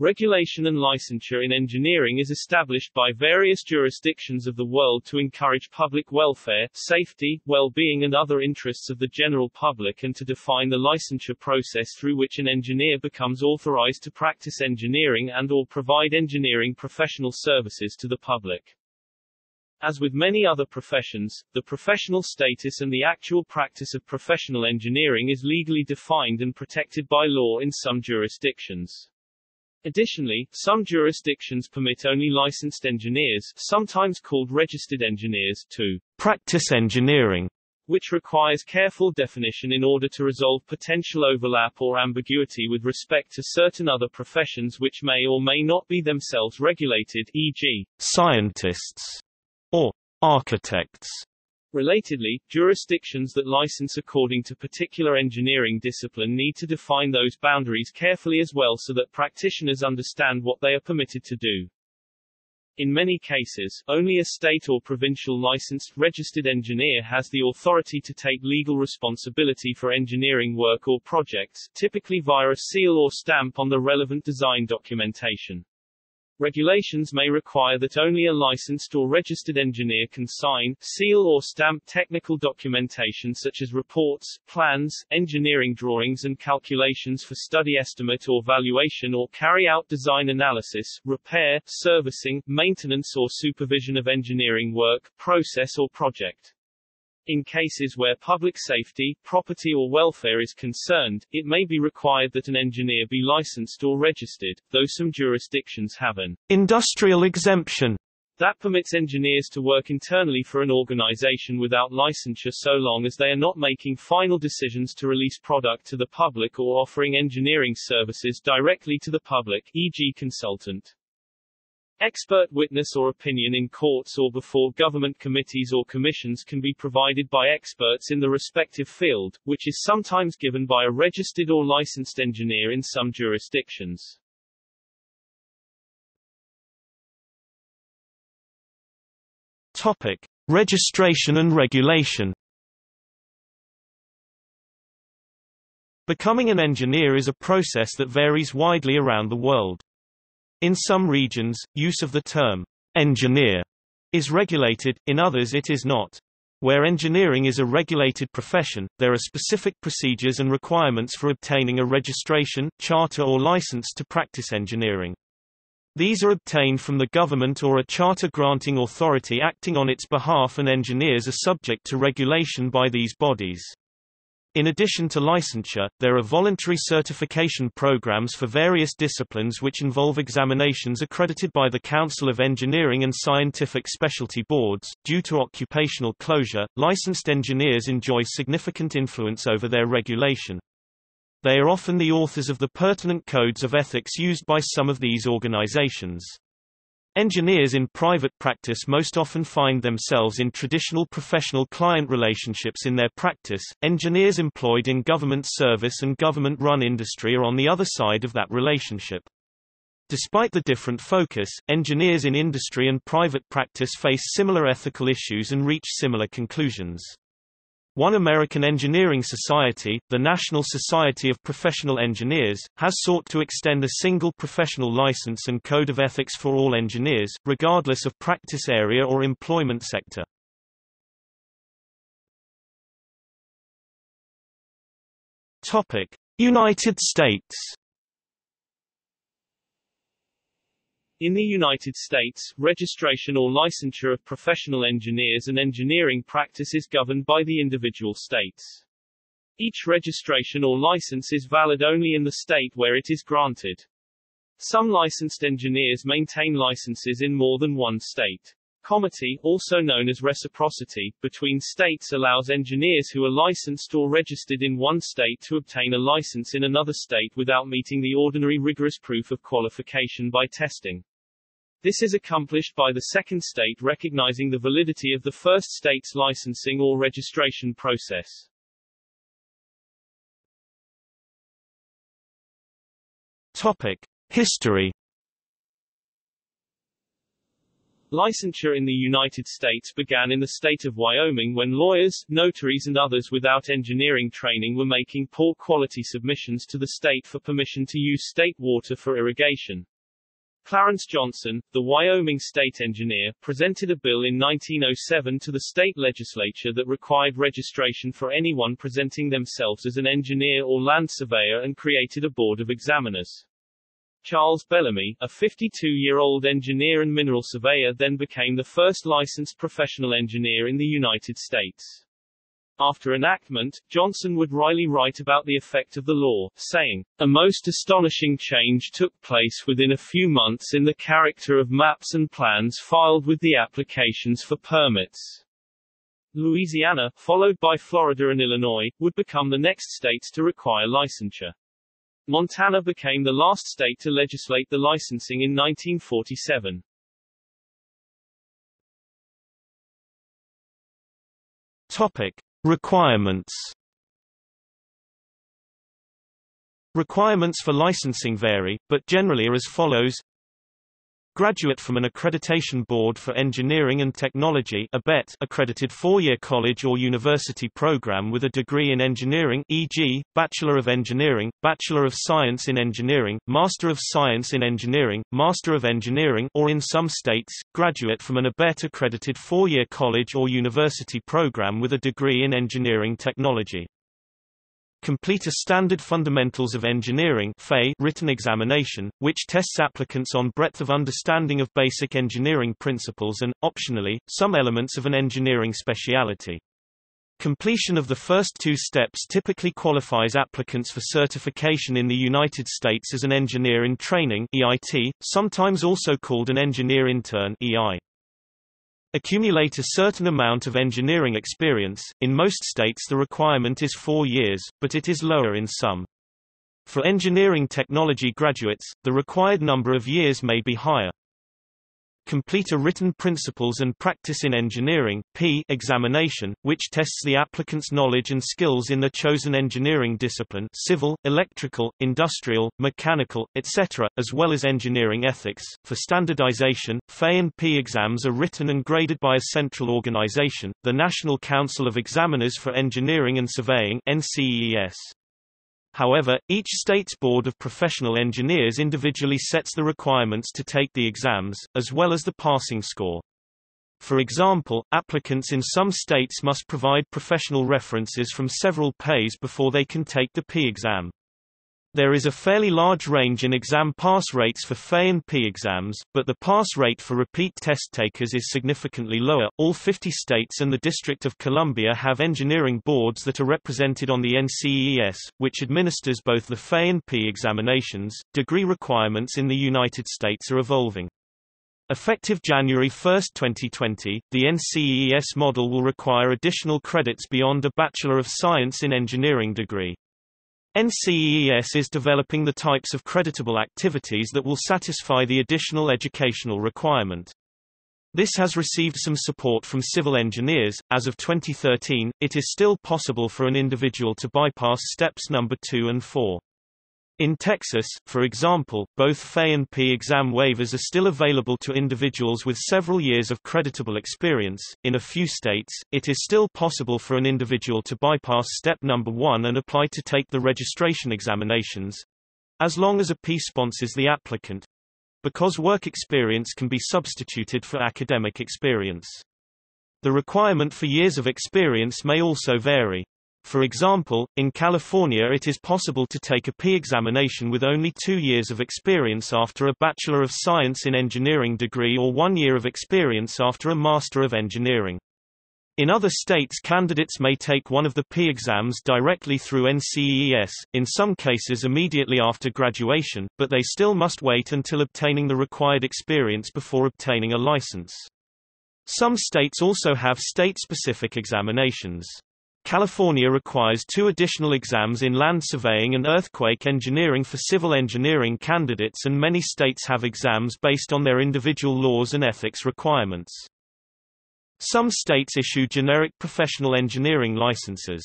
Regulation and licensure in engineering is established by various jurisdictions of the world to encourage public welfare, safety, well-being and other interests of the general public and to define the licensure process through which an engineer becomes authorized to practice engineering and/or provide engineering professional services to the public. As with many other professions, the professional status and the actual practice of professional engineering is legally defined and protected by law in some jurisdictions. Additionally, some jurisdictions permit only licensed engineers, sometimes called registered engineers, to practice engineering, which requires careful definition in order to resolve potential overlap or ambiguity with respect to certain other professions which may or may not be themselves regulated, e.g., scientists or architects. Relatedly, jurisdictions that license according to particular engineering discipline need to define those boundaries carefully as well so that practitioners understand what they are permitted to do. In many cases, only a state or provincial licensed, registered engineer has the authority to take legal responsibility for engineering work or projects, typically via a seal or stamp on the relevant design documentation. Regulations may require that only a licensed or registered engineer can sign, seal or stamp technical documentation such as reports, plans, engineering drawings and calculations for study estimate or valuation or carry out design analysis, repair, servicing, maintenance or supervision of engineering work, process or project. In cases where public safety, property or welfare is concerned, it may be required that an engineer be licensed or registered, though some jurisdictions have an industrial exemption that permits engineers to work internally for an organization without licensure so long as they are not making final decisions to release product to the public or offering engineering services directly to the public, e.g. consultant. Expert witness or opinion in courts or before government committees or commissions can be provided by experts in the respective field, which is sometimes given by a registered or licensed engineer in some jurisdictions. Topic: Registration and regulation. Becoming an engineer is a process that varies widely around the world. In some regions, use of the term engineer is regulated, in others it is not. Where engineering is a regulated profession, there are specific procedures and requirements for obtaining a registration, charter or license to practice engineering. These are obtained from the government or a charter-granting authority acting on its behalf, and engineers are subject to regulation by these bodies. In addition to licensure, there are voluntary certification programs for various disciplines which involve examinations accredited by the Council of Engineering and Scientific Specialty Boards. Due to occupational closure, licensed engineers enjoy significant influence over their regulation. They are often the authors of the pertinent codes of ethics used by some of these organizations. Engineers in private practice most often find themselves in traditional professional client relationships in their practice. Engineers employed in government service and government-run industry are on the other side of that relationship. Despite the different focus, engineers in industry and private practice face similar ethical issues and reach similar conclusions. One American engineering society, the National Society of Professional Engineers, has sought to extend a single professional license and code of ethics for all engineers, regardless of practice area or employment sector. Topic: United States. In the United States, registration or licensure of professional engineers and engineering practice is governed by the individual states. Each registration or license is valid only in the state where it is granted. Some licensed engineers maintain licenses in more than one state. Comity, also known as reciprocity, between states allows engineers who are licensed or registered in one state to obtain a license in another state without meeting the ordinary rigorous proof of qualification by testing. This is accomplished by the second state recognizing the validity of the first state's licensing or registration process. Topic: History. Licensure in the United States began in the state of Wyoming when lawyers, notaries and others without engineering training were making poor quality submissions to the state for permission to use state water for irrigation. Clarence Johnson, the Wyoming state engineer, presented a bill in 1907 to the state legislature that required registration for anyone presenting themselves as an engineer or land surveyor and created a board of examiners. Charles Bellamy, a 52-year-old engineer and mineral surveyor, then became the first licensed professional engineer in the United States. After enactment, Johnson would wryly write about the effect of the law, saying, "A most astonishing change took place within a few months in the character of maps and plans filed with the applications for permits." Louisiana, followed by Florida and Illinois, would become the next states to require licensure. Montana became the last state to legislate the licensing in 1947. Topic: Requirements. Requirements for licensing vary, but generally are as follows: graduate from an accreditation board for engineering and technology (ABET) accredited four-year college or university program with a degree in engineering, e.g., Bachelor of Engineering, Bachelor of Science in Engineering, Master of Science in Engineering, Master of Engineering, or in some states, graduate from an ABET accredited four-year college or university program with a degree in engineering technology. Complete a standard Fundamentals of Engineering written examination, which tests applicants on breadth of understanding of basic engineering principles and, optionally, some elements of an engineering speciality. Completion of the first two steps typically qualifies applicants for certification in the United States as an engineer in training (EIT), sometimes also called an engineer intern (EI). Accumulate a certain amount of engineering experience. In most states the requirement is 4 years, but it is lower in some. For engineering technology graduates, the required number of years may be higher. Complete a written Principles and Practice in Engineering (PE) examination, which tests the applicant's knowledge and skills in the chosen engineering discipline (civil, electrical, industrial, mechanical, etc.), as well as engineering ethics. For standardization, FEA and PE exams are written and graded by a central organization, the National Council of Examiners for Engineering and Surveying (NCEES). However, each state's Board of Professional Engineers individually sets the requirements to take the exams, as well as the passing score. For example, applicants in some states must provide professional references from several PEs before they can take the PE exam. There is a fairly large range in exam pass rates for FEA and PE exams, but the pass rate for repeat test takers is significantly lower. All 50 states and the District of Columbia have engineering boards that are represented on the NCEES, which administers both the FEA and PE examinations. Degree requirements in the United States are evolving. Effective January 1, 2020, the NCEES model will require additional credits beyond a Bachelor of Science in Engineering degree. NCEES is developing the types of creditable activities that will satisfy the additional educational requirement. This has received some support from civil engineers. As of 2013, it is still possible for an individual to bypass steps number 2 and 4. In Texas, for example, both FEA and PE exam waivers are still available to individuals with several years of creditable experience. In a few states, it is still possible for an individual to bypass step number 1 and apply to take the registration examinations, as long as a PE sponsors the applicant, because work experience can be substituted for academic experience. The requirement for years of experience may also vary. For example, in California it is possible to take a PE examination with only 2 years of experience after a Bachelor of Science in Engineering degree or 1 year of experience after a Master of Engineering. In other states candidates may take one of the PE exams directly through NCEES, in some cases immediately after graduation, but they still must wait until obtaining the required experience before obtaining a license. Some states also have state-specific examinations. California requires 2 additional exams in land surveying and earthquake engineering for civil engineering candidates, and many states have exams based on their individual laws and ethics requirements. Some states issue generic professional engineering licenses.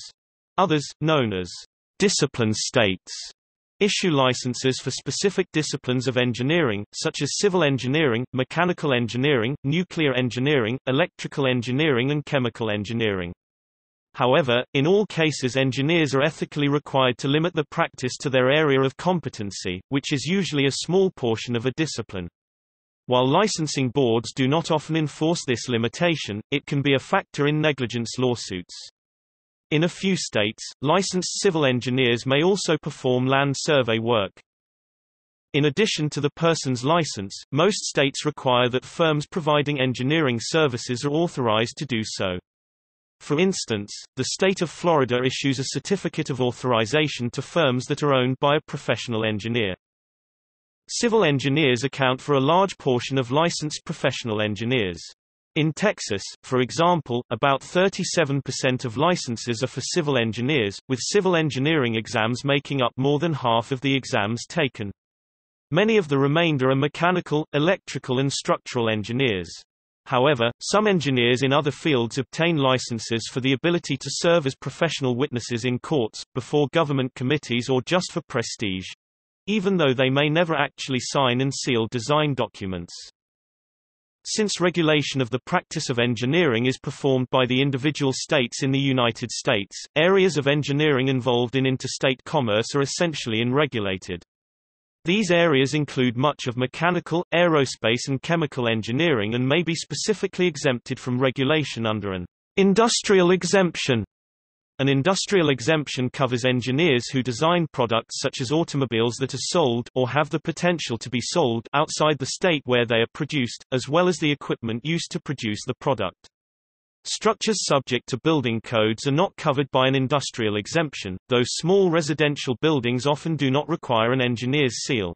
Others, known as discipline states, Issue licenses for specific disciplines of engineering, such as civil engineering, mechanical engineering, nuclear engineering, electrical engineering and chemical engineering. However, in all cases engineers are ethically required to limit the practice to their area of competency, which is usually a small portion of a discipline. While licensing boards do not often enforce this limitation, it can be a factor in negligence lawsuits. In a few states, licensed civil engineers may also perform land survey work. In addition to the person's license, most states require that firms providing engineering services are authorized to do so. For instance, the state of Florida issues a certificate of authorization to firms that are owned by a professional engineer. Civil engineers account for a large portion of licensed professional engineers. In Texas, for example, about 37% of licenses are for civil engineers, with civil engineering exams making up more than half of the exams taken. Many of the remainder are mechanical, electrical and structural engineers. However, some engineers in other fields obtain licenses for the ability to serve as professional witnesses in courts, before government committees or just for prestige, even though they may never actually sign and seal design documents. Since regulation of the practice of engineering is performed by the individual states in the United States, areas of engineering involved in interstate commerce are essentially unregulated. These areas include much of mechanical, aerospace and chemical engineering and may be specifically exempted from regulation under an industrial exemption. An industrial exemption covers engineers who design products such as automobiles that are sold or have the potential to be sold outside the state where they are produced, as well as the equipment used to produce the product. Structures subject to building codes are not covered by an industrial exemption, though small residential buildings often do not require an engineer's seal.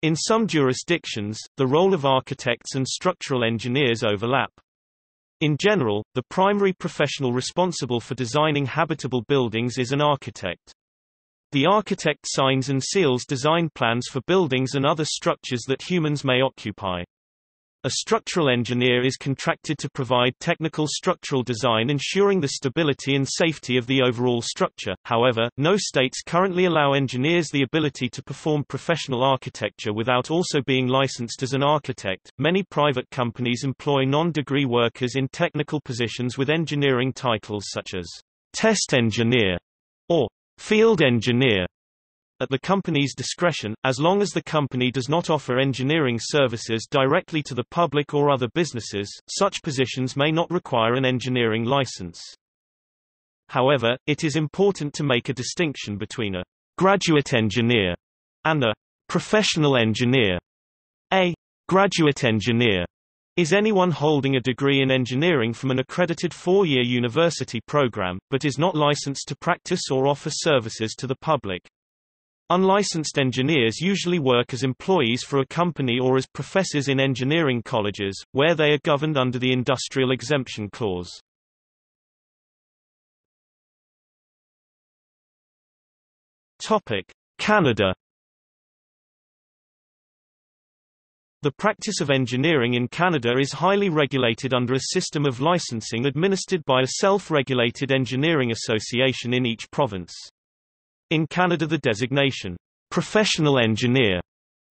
In some jurisdictions, the role of architects and structural engineers overlap. In general, the primary professional responsible for designing habitable buildings is an architect. The architect signs and seals design plans for buildings and other structures that humans may occupy. A structural engineer is contracted to provide technical structural design ensuring the stability and safety of the overall structure. However, no states currently allow engineers the ability to perform professional architecture without also being licensed as an architect. Many private companies employ non-degree workers in technical positions with engineering titles such as test engineer or field engineer, at the company's discretion, as long as the company does not offer engineering services directly to the public or other businesses. Such positions may not require an engineering license. However, it is important to make a distinction between a graduate engineer and a professional engineer. A graduate engineer is anyone holding a degree in engineering from an accredited four-year university program, but is not licensed to practice or offer services to the public. Unlicensed engineers usually work as employees for a company or as professors in engineering colleges, where they are governed under the Industrial Exemption Clause. Canada. The practice of engineering in Canada is highly regulated under a system of licensing administered by a self-regulated engineering association in each province. In Canada, the designation, professional engineer,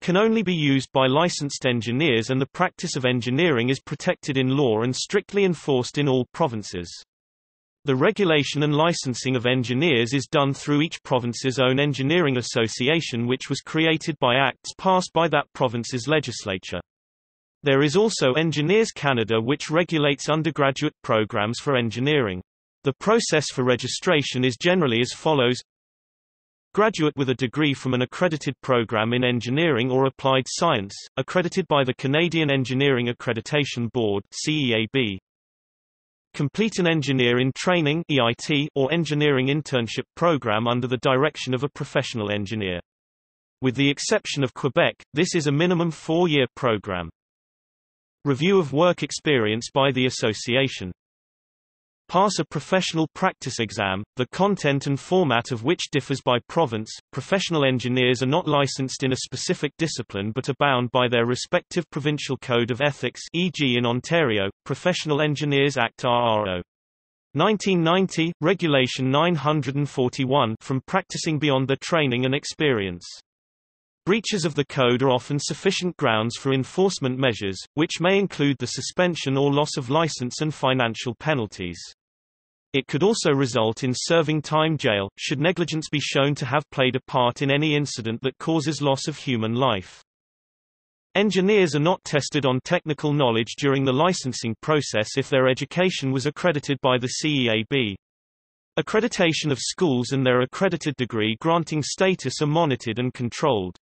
can only be used by licensed engineers, and the practice of engineering is protected in law and strictly enforced in all provinces. The regulation and licensing of engineers is done through each province's own engineering association, which was created by acts passed by that province's legislature. There is also Engineers Canada, which regulates undergraduate programs for engineering. The process for registration is generally as follows. Graduate with a degree from an accredited program in engineering or applied science, accredited by the Canadian Engineering Accreditation Board (CEAB). Complete an engineer in training (EIT) or engineering internship program under the direction of a professional engineer. With the exception of Quebec, this is a minimum four-year program. Review of work experience by the association. Pass a professional practice exam, the content and format of which differs by province. Professional engineers are not licensed in a specific discipline but are bound by their respective provincial code of ethics, e.g. in Ontario, Professional Engineers Act RRO. 1990, Regulation 941 from practicing beyond their training and experience. Breaches of the code are often sufficient grounds for enforcement measures, which may include the suspension or loss of license and financial penalties. It could also result in serving time jail, should negligence be shown to have played a part in any incident that causes loss of human life. Engineers are not tested on technical knowledge during the licensing process if their education was accredited by the CEAB. Accreditation of schools and their accredited degree granting status are monitored and controlled.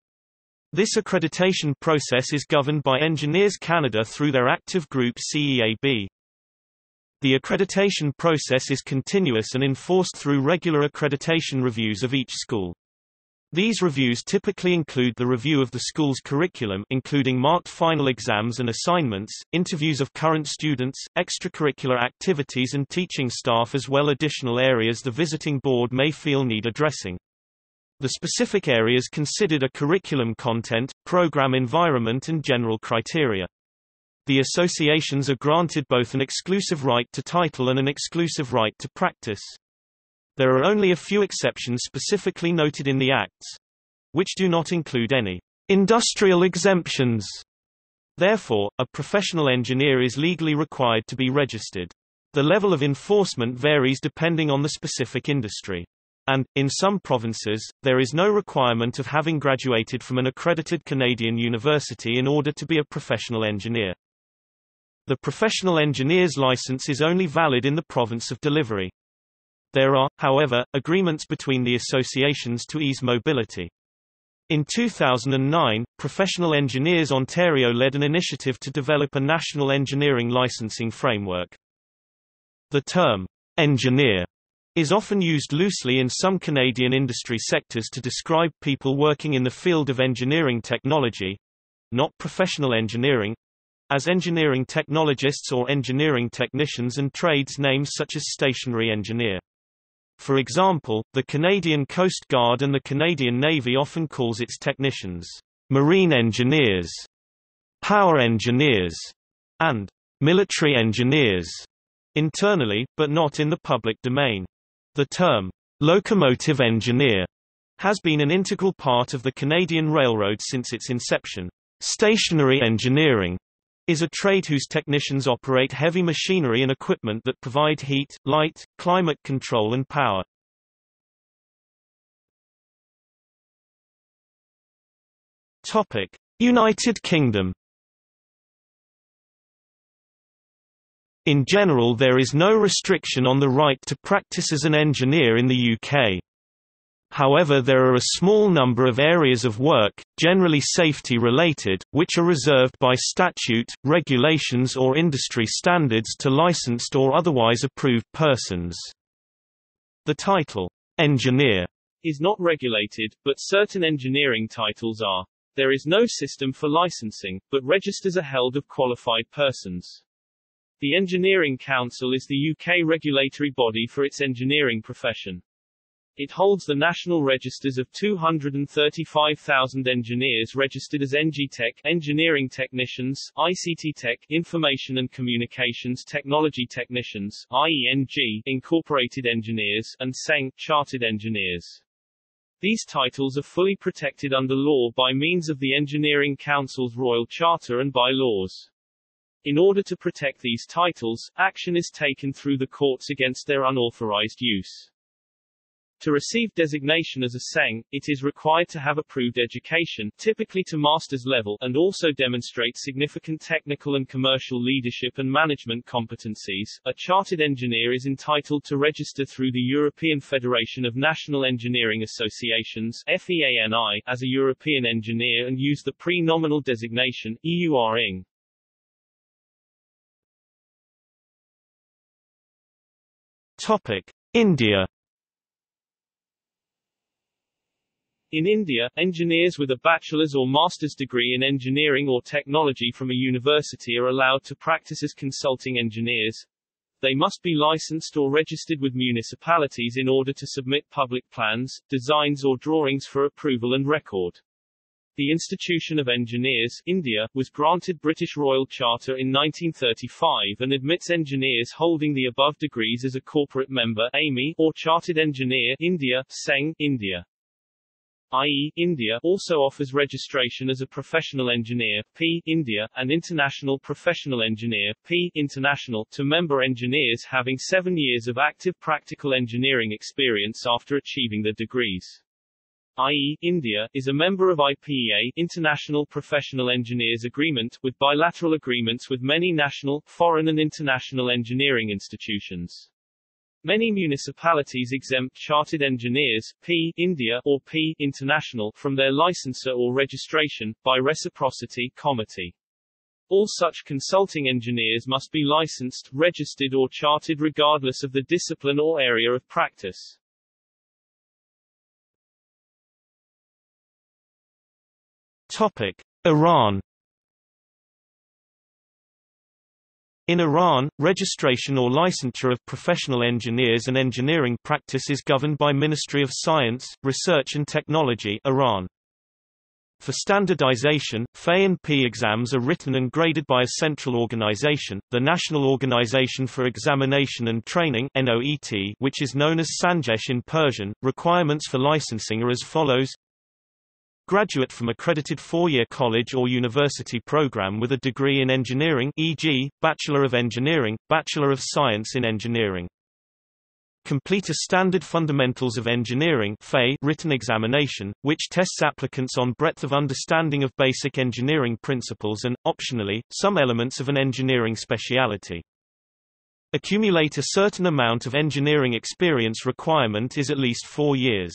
This accreditation process is governed by Engineers Canada through their active group CEAB. The accreditation process is continuous and enforced through regular accreditation reviews of each school. These reviews typically include the review of the school's curriculum, including marked final exams and assignments, interviews of current students, extracurricular activities and teaching staff, as well as additional areas the visiting board may feel need addressing. The specific areas considered are curriculum content, program environment and general criteria. The associations are granted both an exclusive right to title and an exclusive right to practice. There are only a few exceptions specifically noted in the Acts, which do not include any industrial exemptions. Therefore, a professional engineer is legally required to be registered. The level of enforcement varies depending on the specific industry. And, in some provinces, there is no requirement of having graduated from an accredited Canadian university in order to be a professional engineer. The professional engineer's license is only valid in the province of delivery. There are, however, agreements between the associations to ease mobility. In 2009, Professional Engineers Ontario led an initiative to develop a national engineering licensing framework. The term, engineer, is often used loosely in some Canadian industry sectors to describe people working in the field of engineering technology, not professional engineering, as engineering technologists or engineering technicians and trades names such as stationary engineer. For example, the Canadian Coast Guard and the Canadian Navy often calls its technicians marine engineers, power engineers, and military engineers internally, but not in the public domain. The term, locomotive engineer, has been an integral part of the Canadian Railroad since its inception. Stationary engineering is a trade whose technicians operate heavy machinery and equipment that provide heat, light, climate control and power. Topic: United Kingdom. In general, there is no restriction on the right to practice as an engineer in the UK. However, there are a small number of areas of work, generally safety-related, which are reserved by statute, regulations or industry standards to licensed or otherwise approved persons. The title, engineer, is not regulated, but certain engineering titles are. There is no system for licensing, but registers are held of qualified persons. The Engineering Council is the UK regulatory body for its engineering profession. It holds the national registers of 235,000 engineers registered as NGTech, engineering technicians, ICT Tech, information and communications technology technicians, IENG, incorporated engineers, and SENG, chartered engineers. These titles are fully protected under law by means of the Engineering Council's Royal Charter and by-laws. In order to protect these titles, action is taken through the courts against their unauthorized use. To receive designation as a SENG, it is required to have approved education, typically to master's level, and also demonstrate significant technical and commercial leadership and management competencies. A chartered engineer is entitled to register through the European Federation of National Engineering Associations (FEANI) as a European engineer and use the pre-nominal designation EURETA. Topic: India. In India, engineers with a bachelor's or master's degree in engineering or technology from a university are allowed to practice as consulting engineers. They must be licensed or registered with municipalities in order to submit public plans, designs or drawings for approval and record. The Institution of Engineers, India, was granted British Royal Charter in 1935 and admits engineers holding the above degrees as a corporate member (AME) or Chartered Engineer, India (SENG), India. IE, India, also offers registration as a Professional Engineer (P), India, and International Professional Engineer (P), International, to member engineers having 7 years of active practical engineering experience after achieving their degrees. IE, India, is a member of IPEA, International Professional Engineers Agreement, with bilateral agreements with many national, foreign and international engineering institutions. Many municipalities exempt Chartered Engineers, P, India, or P, International, from their licensor or registration, by reciprocity comity. All such consulting engineers must be licensed, registered or chartered regardless of the discipline or area of practice. Topic: Iran. In Iran, registration or licensure of professional engineers and engineering practice is governed by Ministry of Science, Research and Technology, Iran. For standardization, FE and P exams are written and graded by a central organization, the National Organization for Examination and Training (NOET), which is known as Sanjesh in Persian. Requirements for licensing are as follows. Graduate from accredited four-year college or university program with a degree in engineering, e.g., Bachelor of Engineering, Bachelor of Science in Engineering. Complete a standard Fundamentals of Engineering (FE) written examination, which tests applicants on breadth of understanding of basic engineering principles and, optionally, some elements of an engineering speciality. Accumulate a certain amount of engineering experience. Requirement is at least 4 years.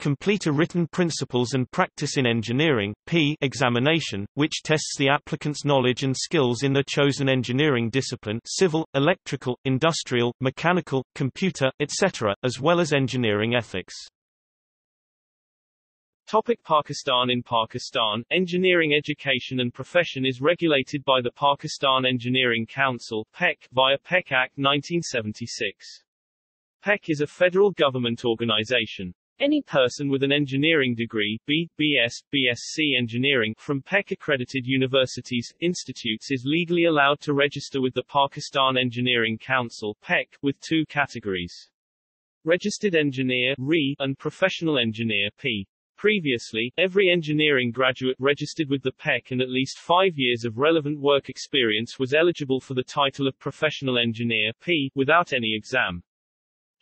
Complete a written Principles and Practice in Engineering (P) examination, which tests the applicant's knowledge and skills in their chosen engineering discipline civil, electrical, industrial, mechanical, computer, etc., as well as engineering ethics. Pakistan. In Pakistan, engineering education and profession is regulated by the Pakistan Engineering Council (PEC) via PEC Act 1976. PEC is a federal government organization. Any person with an engineering degree, B, BS, BSc Engineering, from PEC-accredited universities, institutes is legally allowed to register with the Pakistan Engineering Council (PEC), with two categories. Registered Engineer (RE) and Professional Engineer (P). Previously, every engineering graduate registered with the PEC and at least 5 years of relevant work experience was eligible for the title of Professional Engineer (P), without any exam.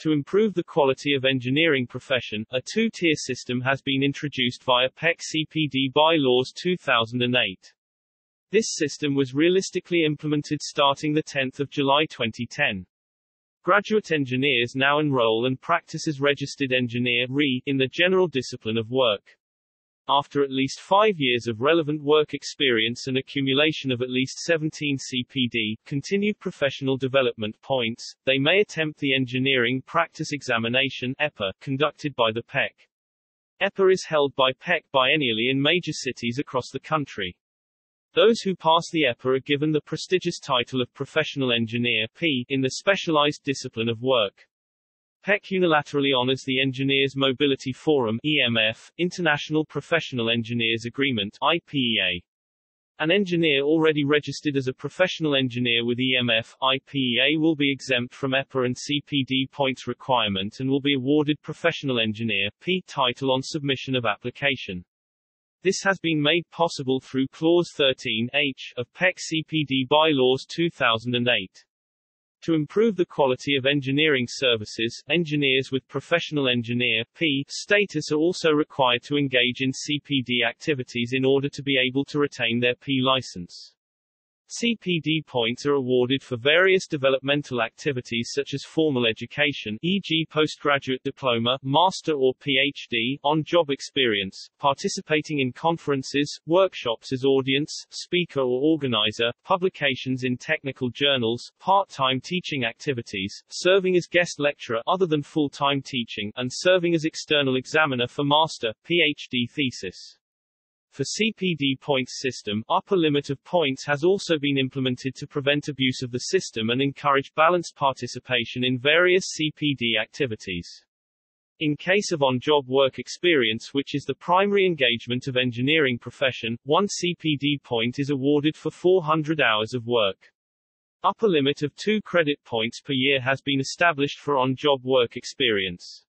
To improve the quality of engineering profession, a two-tier system has been introduced via PEC CPD Bylaws 2008. This system was realistically implemented starting 10 July 2010. Graduate engineers now enroll and practice as registered engineer (RE) in the general discipline of work. After at least 5 years of relevant work experience and accumulation of at least 17 CPD, continued professional development points, they may attempt the Engineering Practice Examination (EPA) conducted by the PEC. EPA is held by PEC biennially in major cities across the country. Those who pass the EPA are given the prestigious title of Professional Engineer (P) in the specialized discipline of work. PEC unilaterally honors the Engineers Mobility Forum (EMF), International Professional Engineers Agreement (IPEA). An engineer already registered as a professional engineer with EMF, IPEA will be exempt from EPA and CPD points requirement and will be awarded Professional Engineer (P) title on submission of application. This has been made possible through Clause 13(h) of PEC CPD Bylaws 2008. To improve the quality of engineering services, engineers with Professional Engineer (P) status are also required to engage in CPD activities in order to be able to retain their P license. CPD points are awarded for various developmental activities such as formal education, e.g. postgraduate diploma, master or PhD, on-job experience, participating in conferences, workshops as audience, speaker or organizer, publications in technical journals, part-time teaching activities, serving as guest lecturer other than full-time teaching, and serving as external examiner for master, PhD thesis. For CPD points system, upper limit of points has also been implemented to prevent abuse of the system and encourage balanced participation in various CPD activities. In case of on-job work experience, which is the primary engagement of engineering profession, one CPD point is awarded for 400 hours of work. Upper limit of 2 credit points per year has been established for on-job work experience.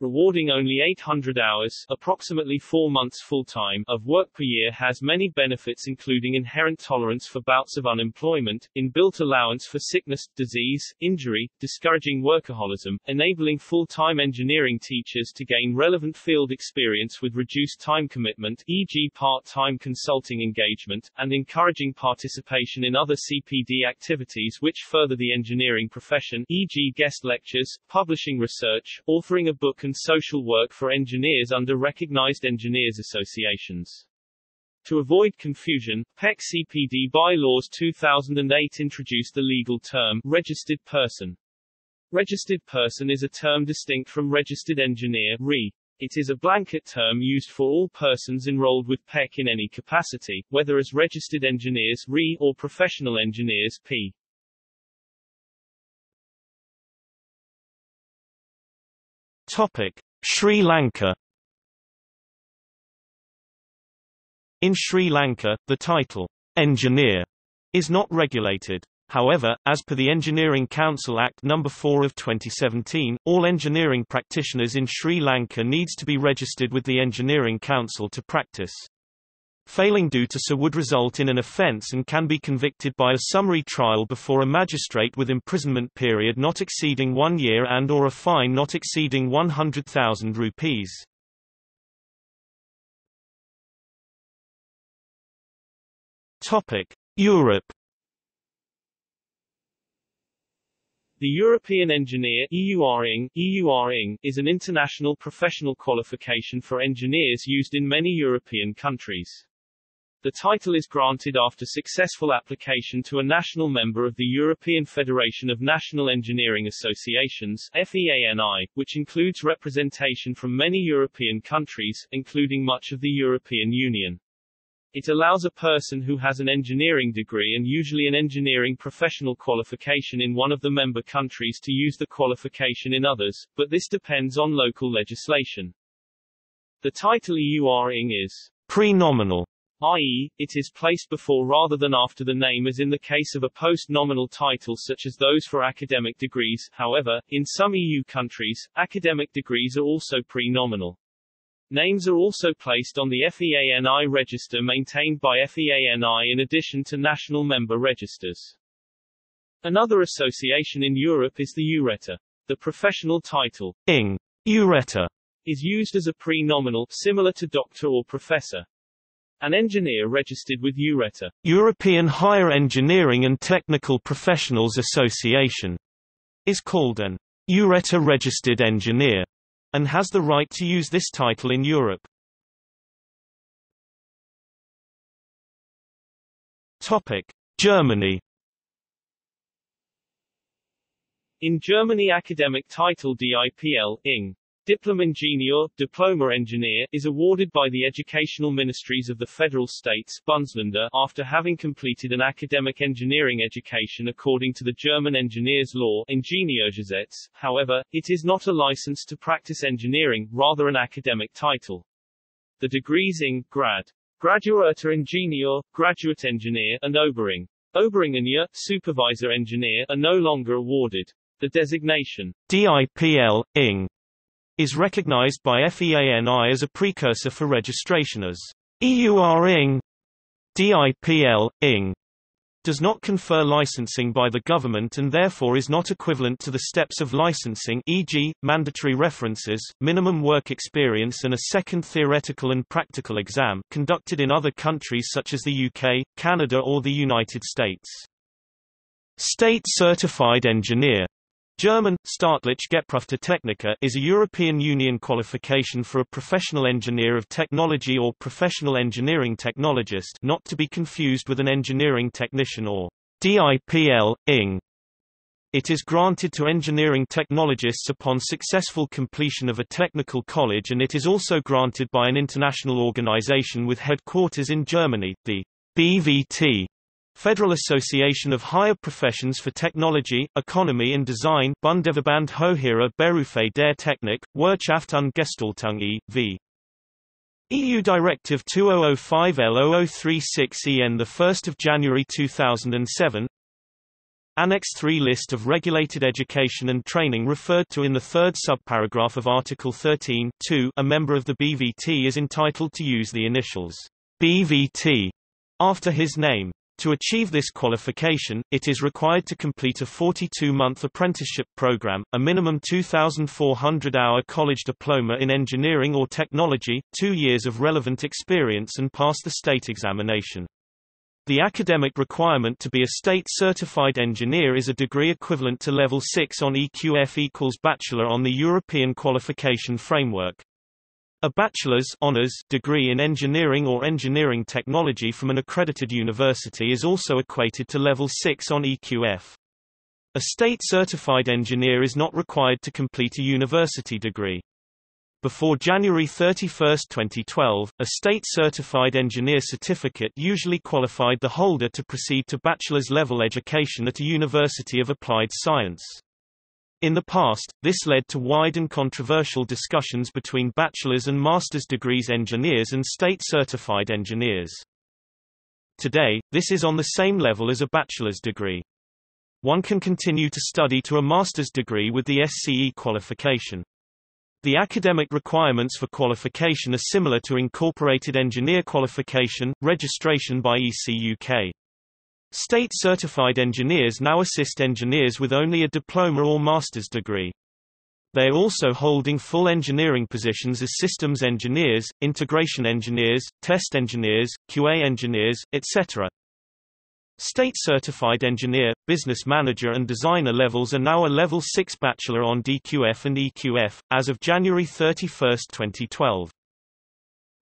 Rewarding only 800 hours, approximately 4 months full-time, of work per year has many benefits including inherent tolerance for bouts of unemployment, inbuilt allowance for sickness, disease, injury, discouraging workaholism, enabling full-time engineering teachers to gain relevant field experience with reduced time commitment, e.g. part-time consulting engagement, and encouraging participation in other CPD activities which further the engineering profession, e.g. guest lectures, publishing research, authoring a book and social work for engineers under recognized engineers associations. To avoid confusion, PEC CPD Bylaws 2008 introduced the legal term registered person. Registered person is a term distinct from registered engineer (RE). It is a blanket term used for all persons enrolled with PEC in any capacity, whether as registered engineers (RE) or professional engineers (P). Topic: Sri Lanka. In Sri Lanka, the title engineer is not regulated. However, as per the Engineering Council Act No. 4 of 2017, all engineering practitioners in Sri Lanka needs to be registered with the Engineering Council to practice. Failing due to so would result in an offence and can be convicted by a summary trial before a magistrate with imprisonment period not exceeding 1 year and or a fine not exceeding 100,000 rupees. Europe. The European Engineer (EURETA) is an international professional qualification for engineers used in many European countries. The title is granted after successful application to a national member of the European Federation of National Engineering Associations (FEANI), which includes representation from many European countries, including much of the European Union. It allows a person who has an engineering degree and usually an engineering professional qualification in one of the member countries to use the qualification in others, but this depends on local legislation. The title EURETA is pre-nominal, i.e., it is placed before rather than after the name as in the case of a post-nominal title such as those for academic degrees. However, in some EU countries, academic degrees are also pre-nominal. Names are also placed on the FEANI register maintained by FEANI in addition to national member registers. Another association in Europe is the EURETA. The professional title, Ing. EURETA, is used as a pre-nominal, similar to doctor or professor. An engineer registered with EURETA, European Higher Engineering and Technical Professionals Association, is called an EURETA registered engineer and has the right to use this title in Europe. Topic: Germany. In Germany, academic title DIPL (Ing. Diplom-Ingenieur, Diploma-Engineer) is awarded by the educational ministries of the federal states Bundesländer after having completed an academic engineering education according to the German engineers' law Ingenieurgesetz. However, it is not a license to practice engineering, rather an academic title. The degrees Ing. Grad. Graduierter Ingenieur, Graduate Engineer, and Obering. Oberingenieur, Supervisor Engineer, are no longer awarded. The designation DIPL, Ing. is recognized by FEANI as a precursor for registration as EURETA. DIPL, Ing. does not confer licensing by the government and therefore is not equivalent to the steps of licensing, e.g., mandatory references, minimum work experience and a second theoretical and practical exam conducted in other countries such as the UK, Canada or the United States. State Certified Engineer, German, staatlich geprüfter Techniker, is a European Union qualification for a professional engineer of technology or professional engineering technologist, not to be confused with an engineering technician or DIPL, Ing. It is granted to engineering technologists upon successful completion of a technical college and it is also granted by an international organization with headquarters in Germany, the BVT. Federal Association of Higher Professions for Technology, Economy und Design Bundesverband Höherer Berufe der Technik, Wirtschaft und Gestaltung e.V. EU Directive 2005/0036/EN 1 January 2007. Annex 3 List of regulated education and training referred to in the third subparagraph of Article 13(2). A member of the BVT is entitled to use the initials BVT after his name. To achieve this qualification, it is required to complete a 42-month apprenticeship program, a minimum 2,400-hour college diploma in engineering or technology, 2 years of relevant experience and pass the state examination. The academic requirement to be a state-certified engineer is a degree equivalent to Level 6 on EQF equals Bachelor on the European Qualification Framework. A bachelor's honors degree in engineering or engineering technology from an accredited university is also equated to Level 6 on EQF. A state-certified engineer is not required to complete a university degree. Before January 31, 2012, a state-certified engineer certificate usually qualified the holder to proceed to bachelor's level education at a university of applied science. In the past, this led to wide and controversial discussions between bachelor's and master's degrees engineers and state-certified engineers. Today, this is on the same level as a bachelor's degree. One can continue to study to a master's degree with the SCE qualification. The academic requirements for qualification are similar to incorporated engineer qualification, registration by ECUK. State-certified engineers now assist engineers with only a diploma or master's degree. They are also holding full engineering positions as systems engineers, integration engineers, test engineers, QA engineers, etc. State-certified engineer, business manager and designer levels are now a Level 6 Bachelor on DQF and EQF, as of January 31, 2012.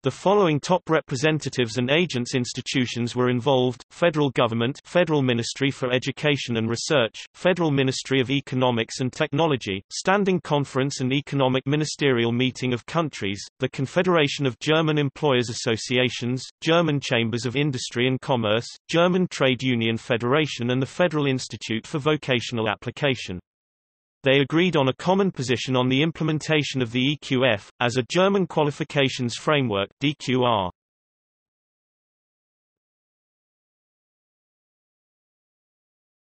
The following top representatives and agents institutions were involved: Federal Government, Federal Ministry for Education and Research, Federal Ministry of Economics and Technology, Standing Conference and Economic Ministerial Meeting of Countries, the Confederation of German Employers Associations, German Chambers of Industry and Commerce, German Trade Union Federation and the Federal Institute for Vocational Application. They agreed on a common position on the implementation of the EQF, as a German qualifications framework (DQR).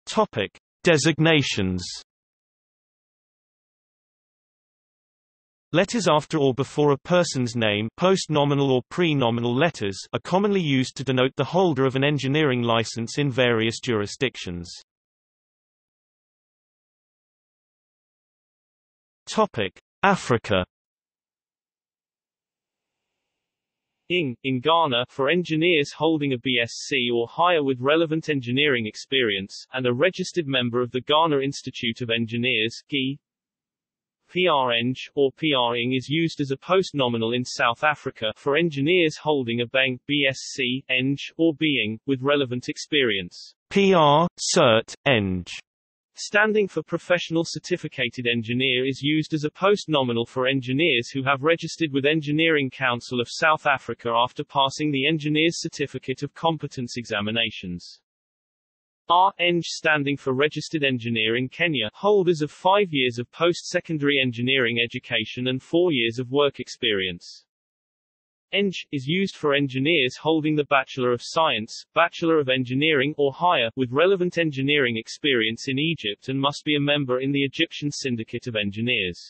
Topic: Designations. Letters after or before a person's name, post-nominal or pre-nominal letters, are commonly used to denote the holder of an engineering license in various jurisdictions. Africa. In Ghana, for engineers holding a BSc or higher with relevant engineering experience, and a registered member of the Ghana Institute of Engineers, GIE. PREng, or PRing is used as a postnominal in South Africa, for engineers holding a BEng, BSc, Eng, or BEng, with relevant experience. PR, Cert, Eng. Standing for Professional Certificated Engineer is used as a postnominal for engineers who have registered with Engineering Council of South Africa after passing the Engineer's Certificate of Competence examinations. REng, standing for Registered Engineer in Kenya, holders of 5 years of post-secondary engineering education and 4 years of work experience. Eng is used for engineers holding the Bachelor of Science, Bachelor of Engineering, or higher, with relevant engineering experience in Egypt and must be a member in the Egyptian Syndicate of Engineers.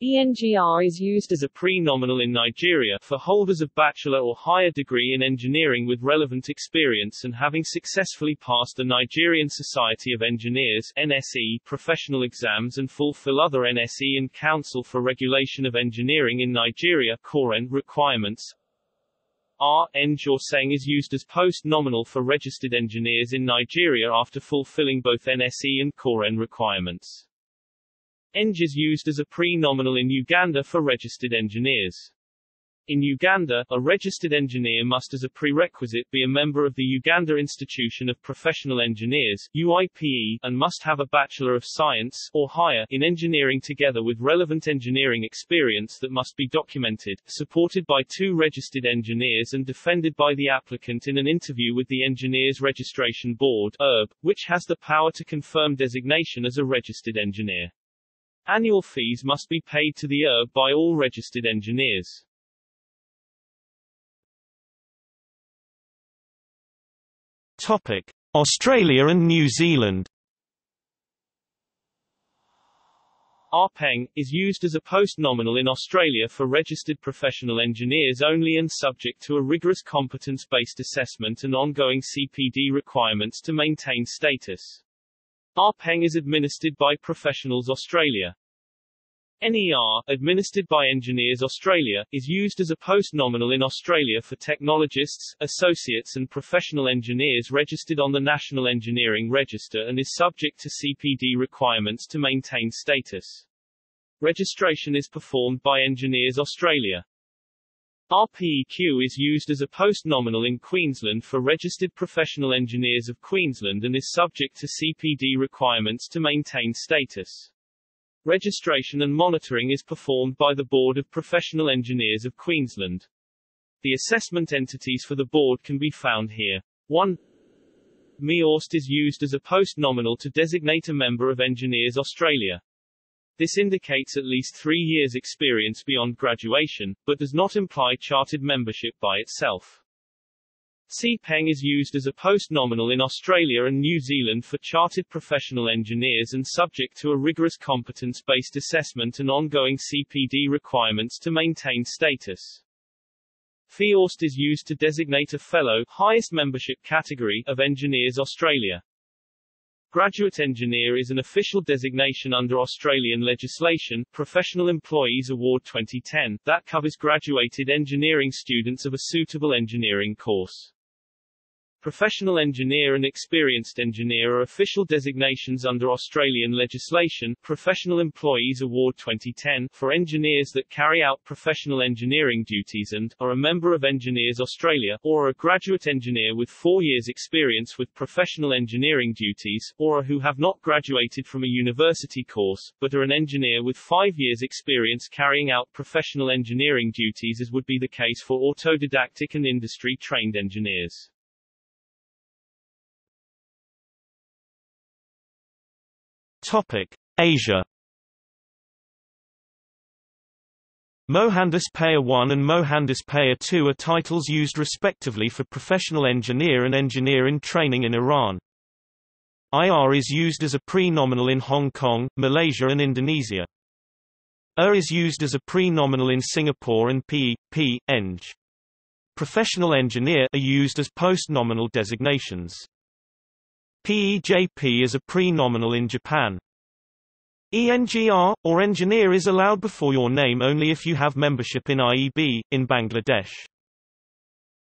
ENGR is used as a pre-nominal in Nigeria, for holders of Bachelor or higher degree in engineering with relevant experience and having successfully passed the Nigerian Society of Engineers (NSE) professional exams and fulfill other NSE and Council for Regulation of Engineering in Nigeria (COREN) requirements. REng or SEng is used as post-nominal for registered engineers in Nigeria after fulfilling both NSE and COREN requirements. Eng is used as a pre-nominal in Uganda for registered engineers. In Uganda, a registered engineer must as a prerequisite be a member of the Uganda Institution of Professional Engineers (UIPE) and must have a Bachelor of Science or higher in engineering together with relevant engineering experience that must be documented, supported by two registered engineers and defended by the applicant in an interview with the Engineers Registration Board (ERB), which has the power to confirm designation as a registered engineer. Annual fees must be paid to the ERB by all registered engineers. Topic: Australia and New Zealand. APENG is used as a post-nominal in Australia for registered professional engineers only and subject to a rigorous competence-based assessment and ongoing CPD requirements to maintain status. APENG is administered by Professionals Australia. NER, administered by Engineers Australia, is used as a post-nominal in Australia for technologists, associates and professional engineers registered on the National Engineering Register and is subject to CPD requirements to maintain status. Registration is performed by Engineers Australia. RPEQ is used as a post-nominal in Queensland for registered professional engineers of Queensland and is subject to CPD requirements to maintain status. Registration and monitoring is performed by the Board of Professional Engineers of Queensland. The assessment entities for the board can be found here. 1. MEORST is used as a post-nominal to designate a member of Engineers Australia. This indicates at least 3 years' experience beyond graduation, but does not imply chartered membership by itself. CPENG is used as a post-nominal in Australia and New Zealand for chartered professional engineers and subject to a rigorous competence-based assessment and ongoing CPD requirements to maintain status. FEANI is used to designate a fellow, highest membership category, of Engineers Australia. Graduate engineer is an official designation under Australian legislation, Professional Employees Award 2010, that covers graduated engineering students of a suitable engineering course. Professional engineer and experienced engineer are official designations under Australian legislation, Professional Employees Award 2010, for engineers that carry out professional engineering duties and are a member of Engineers Australia, or are a graduate engineer with 4 years' experience with professional engineering duties, or are who have not graduated from a university course, but are an engineer with 5 years' experience carrying out professional engineering duties, as would be the case for autodidactic and industry-trained engineers. Topic: Asia. Mohandas Payer 1 and Mohandas Payer 2 are titles used respectively for professional engineer and engineer in training in Iran. IR is used as a pre-nominal in Hong Kong, Malaysia and Indonesia. ER is used as a pre-nominal in Singapore and P.E.P. Eng. Professional engineer are used as post-nominal designations. PEJP is a pre-nominal in Japan. ENGR, or engineer, is allowed before your name only if you have membership in IEB, in Bangladesh.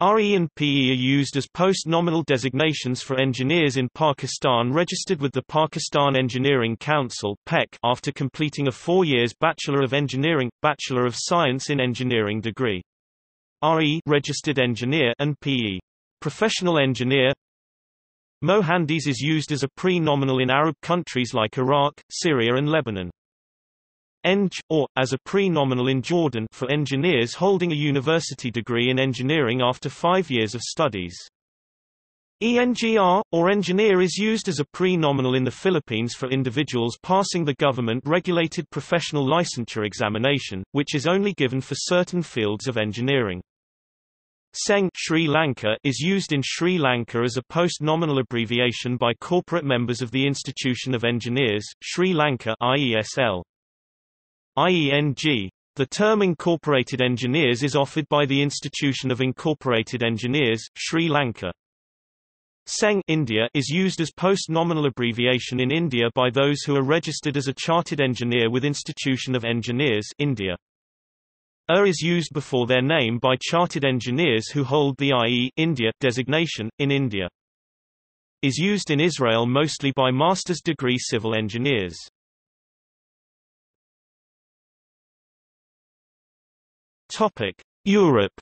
RE and PE are used as post-nominal designations for engineers in Pakistan registered with the Pakistan Engineering Council after completing a 4 years Bachelor of Engineering, Bachelor of Science in Engineering degree. RE registered engineer and PE professional engineer. Mohandas is used as a pre-nominal in Arab countries like Iraq, Syria and Lebanon. Eng, or, as a pre-nominal in Jordan for engineers holding a university degree in engineering after 5 years of studies. ENGR, or engineer, is used as a pre-nominal in the Philippines for individuals passing the government-regulated professional licensure examination, which is only given for certain fields of engineering. Seng Sri Lanka is used in Sri Lanka as a post-nominal abbreviation by corporate members of the Institution of Engineers, Sri Lanka IESL. IENG. The term Incorporated Engineers is offered by the Institution of Incorporated Engineers, Sri Lanka. Seng India is used as post-nominal abbreviation in India by those who are registered as a Chartered Engineer with Institution of Engineers, India. ER is used before their name by chartered engineers who hold the IE India designation, in India. Is used in Israel mostly by master's degree civil engineers. Europe.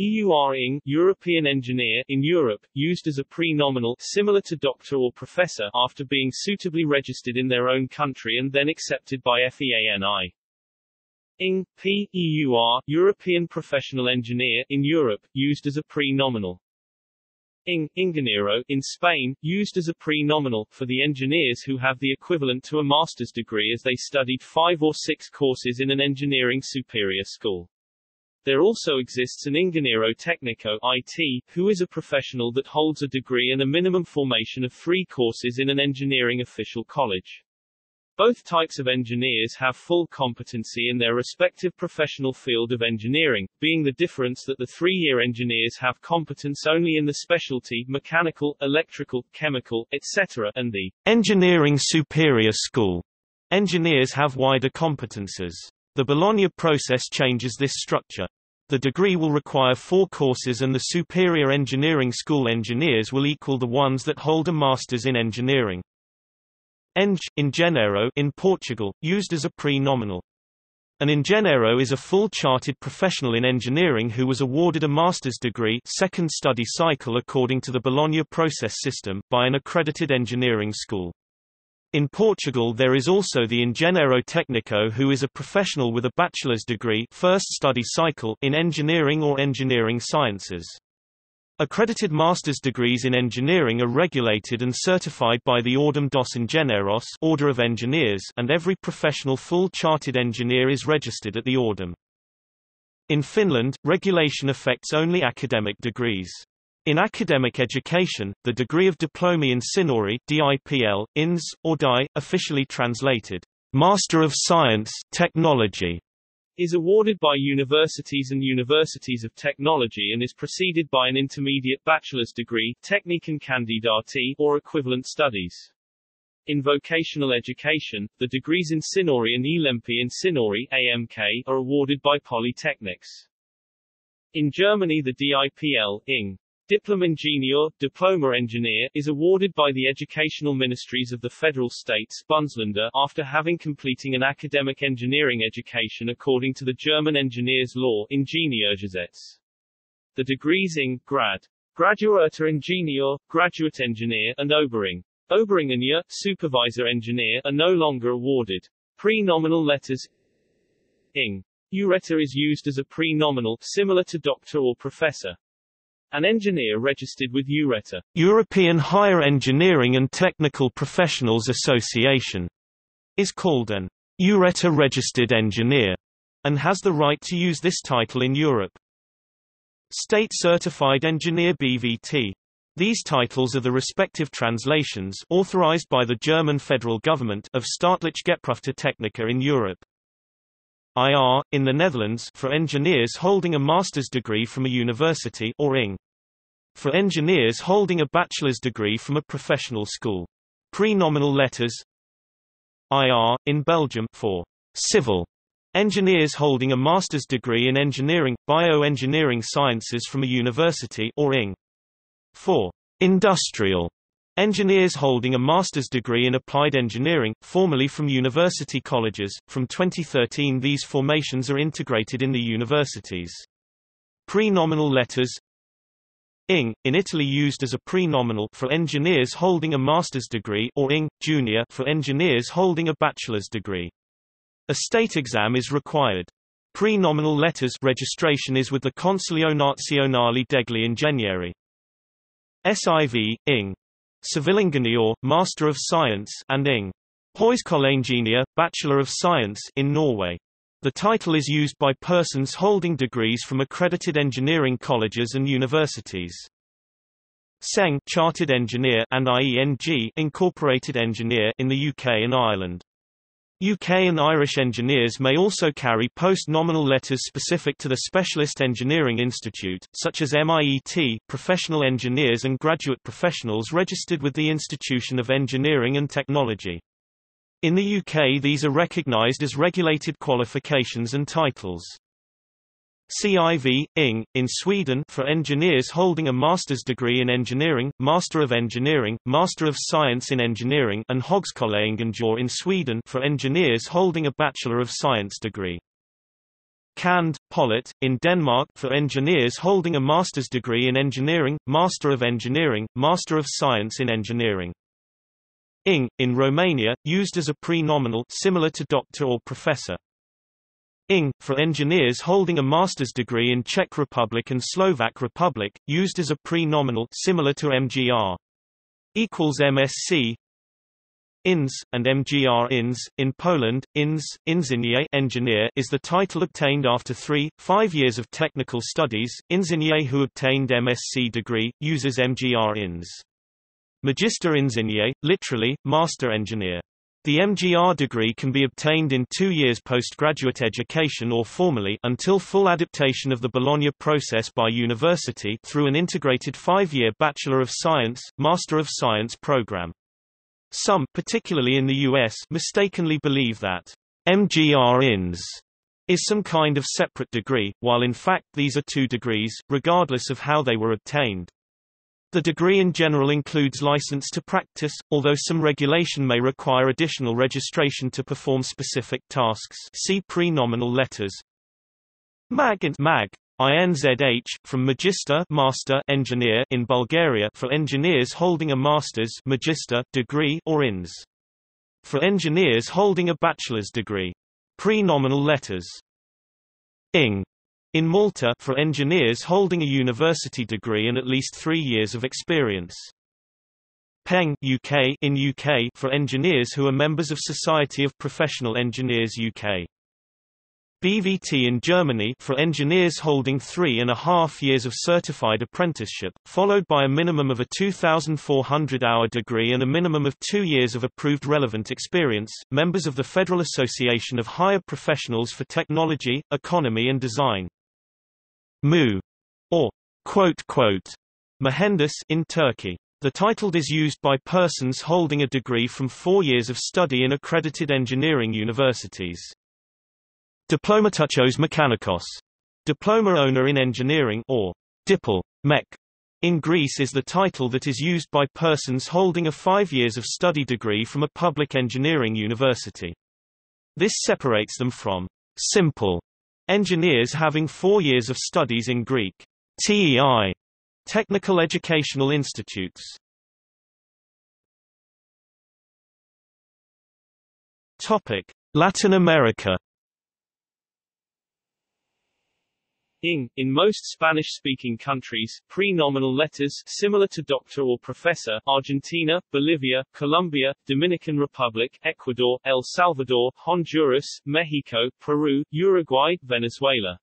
EURETA, European engineer, in Europe, used as a pre-nominal, similar to doctor or professor, after being suitably registered in their own country and then accepted by FEANI. Ing, P.EUR, European professional engineer, in Europe, used as a pre-nominal. Ing, Ingeniero, in Spain, used as a pre-nominal, for the engineers who have the equivalent to a master's degree as they studied 5 or 6 courses in an engineering superior school. There also exists an Ingeniero Técnico (IT), who is a professional that holds a degree and a minimum formation of 3 courses in an engineering official college. Both types of engineers have full competency in their respective professional field of engineering, being the difference that the 3-year engineers have competence only in the specialty mechanical, electrical, chemical, etc., and the engineering superior school engineers have wider competences. The Bologna process changes this structure. The degree will require 4 courses and the superior engineering school engineers will equal the ones that hold a master's in engineering. Eng, Engenheiro, in Portugal, used as a pre-nominal. An Engenheiro is a full-chartered professional in engineering who was awarded a master's degree second study cycle according to the Bologna process system, by an accredited engineering school. In Portugal there is also the Engenheiro Técnico who is a professional with a bachelor's degree first study cycle in engineering or engineering sciences. Accredited master's degrees in engineering are regulated and certified by the Ordem dos Engenheiros Order of Engineers, and every professional full-chartered engineer is registered at the Ordem. In Finland, regulation affects only academic degrees. In academic education, the degree of Diplomi in Signori (DIPL), INS, or DI, officially translated, Master of Science, Technology, is awarded by universities and universities of technology and is preceded by an intermediate bachelor's degree, Technikon Candidati, or equivalent studies. In vocational education, the degrees in Signori and Elämpi in Signori (AMK) are awarded by polytechnics. In Germany the DIPL, Ing. Diplom Ingenieur, Diploma Engineer, is awarded by the educational ministries of the federal states Bundesländer after having completing an academic engineering education according to the German engineers' law Ingenieurgesetz. The degrees in Grad. Graduierter Ingenieur, Graduate Engineer, and Obering. Oberingenieur, Supervisor Engineer, are no longer awarded. Pre-nominal letters Ing. EURETA is used as a pre-nominal, similar to doctor or professor. An engineer registered with EURETA, European Higher Engineering and Technical Professionals Association, is called an EURETA-registered engineer, and has the right to use this title in Europe. State-certified engineer BVT. These titles are the respective translations authorized by the German federal government of staatliche geprüfte Techniker in Europe. IR, in the Netherlands, for engineers holding a master's degree from a university, or ING. For engineers holding a bachelor's degree from a professional school. Pre-nominal letters IR, in Belgium, for civil engineers holding a master's degree in engineering, bioengineering sciences from a university, or ING. For industrial engineers holding a master's degree in applied engineering, formerly from university colleges. From 2013 these formations are integrated in the universities. Pre-nominal letters Ing, in Italy used as a pre-nominal for engineers holding a master's degree, or Ing, junior for engineers holding a bachelor's degree. A state exam is required. Pre-nominal letters registration is with the Consiglio Nazionale degli Ingegneri. SIV, Ing. Civilingenieur, Master of Science, and Ing. Høyskoleingeniør, Bachelor of Science, in Norway. The title is used by persons holding degrees from accredited engineering colleges and universities. Seng, Chartered Engineer, and IENG, Incorporated Engineer, in the UK and Ireland. UK and Irish engineers may also carry post-nominal letters specific to the specialist engineering institute, such as MIET, professional engineers and graduate professionals registered with the Institution of Engineering and Technology. In the UK these are recognised as regulated qualifications and titles. CIV, Ing, in Sweden, for engineers holding a master's degree in engineering, Master of Engineering, Master of Science in Engineering, and Högskoleingeniör in Sweden, for engineers holding a Bachelor of Science degree. Cand. Polit. in Denmark for engineers holding a master's degree in engineering, Master of Engineering, Master of Science in Engineering. Ing. in Romania, used as a pre-nominal similar to doctor or professor. Ing. for engineers holding a master's degree in Czech Republic and Slovak Republic, used as a pre-nominal similar to MGR. Equals MSc. INS, and MGR INS, in Poland, INS, Inżynier engineer is the title obtained after 3-5 years of technical studies. Inżynier who obtained MSc degree, uses MGR INS. Magister Inżynier, literally, Master Engineer. The MGR degree can be obtained in 2 years postgraduate education or formally until full adaptation of the Bologna process by university through an integrated 5-year Bachelor of Science, Master of Science program. Some, particularly in the US, mistakenly believe that MGR-INS is some kind of separate degree, while in fact these are 2 degrees, regardless of how they were obtained. The degree in general includes license to practice, although some regulation may require additional registration to perform specific tasks. See pre-nominal letters. Mag and Mag. INZH, from Magister Master Engineer in Bulgaria for engineers holding a master's Magister degree or INS. For engineers holding a bachelor's degree. Pre-nominal letters. Ing. in Malta for engineers holding a university degree and at least 3 years of experience. Peng UK in UK for engineers who are members of Society of Professional Engineers UK. BVT in Germany for engineers holding 3.5 years of certified apprenticeship, followed by a minimum of a 2,400-hour degree and a minimum of 2 years of approved relevant experience, members of the Federal Association of Higher Professionals for Technology, Economy and Design. MU, or "mühendis" in Turkey. The title is used by persons holding a degree from 4 years of study in accredited engineering universities. Diplomatuchos mechanikos, diploma owner in engineering, or DIPL, MEC, in Greece is the title that is used by persons holding a 5 years of study degree from a public engineering university. This separates them from simple engineers having 4 years of studies in Greek TEI, technical educational institutes. Topic: Latin America. Ing. in most Spanish-speaking countries, pre-nominal letters similar to doctor or professor, Argentina, Bolivia, Colombia, Dominican Republic, Ecuador, El Salvador, Honduras, Mexico, Peru, Uruguay, Venezuela.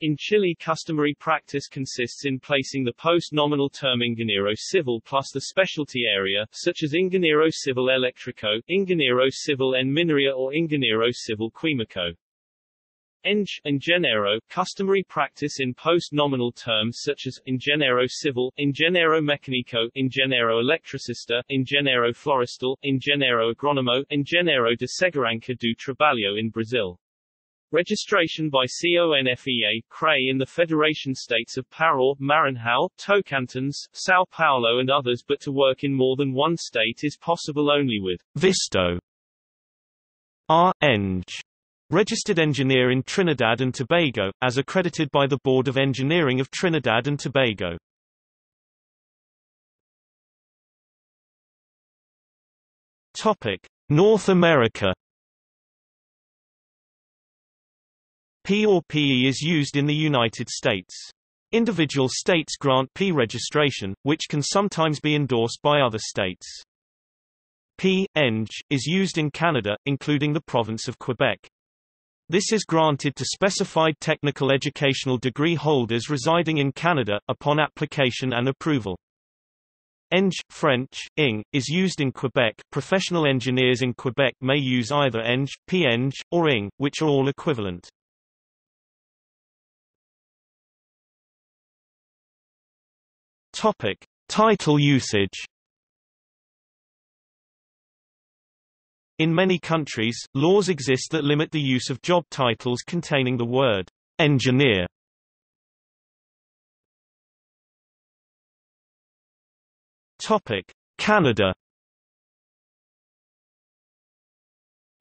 In Chile, customary practice consists in placing the post-nominal term Ingeniero Civil plus the specialty area, such as Ingeniero Civil Electrico, Ingeniero Civil en Minería or Ingeniero Civil Químico. Eng. Ingeniero, customary practice in post-nominal terms such as Ingeniero Civil, Ingeniero Mecánico, Ingeniero Electricista, Ingeniero Florestal, Ingeniero Agrónomo, Ingeniero de Segurança do Trabalho in Brazil. Registration by CONFEA, CREA in the Federation States of Pará, Maranhão, Tocantins, São Paulo and others, but to work in more than one state is possible only with Visto. Eng. Registered engineer in Trinidad and Tobago, as accredited by the Board of Engineering of Trinidad and Tobago. Topic: North America. P or PE is used in the United States. Individual states grant P registration, which can sometimes be endorsed by other states. P. Eng. is used in Canada, including the province of Quebec. This is granted to specified technical educational degree holders residing in Canada, upon application and approval. Eng. French, Ing. is used in Quebec. Professional engineers in Quebec may use either Eng, P-Eng, or Ing, which are all equivalent. Topic: Title usage. In many countries, laws exist that limit the use of job titles containing the word engineer. Topic: Canada.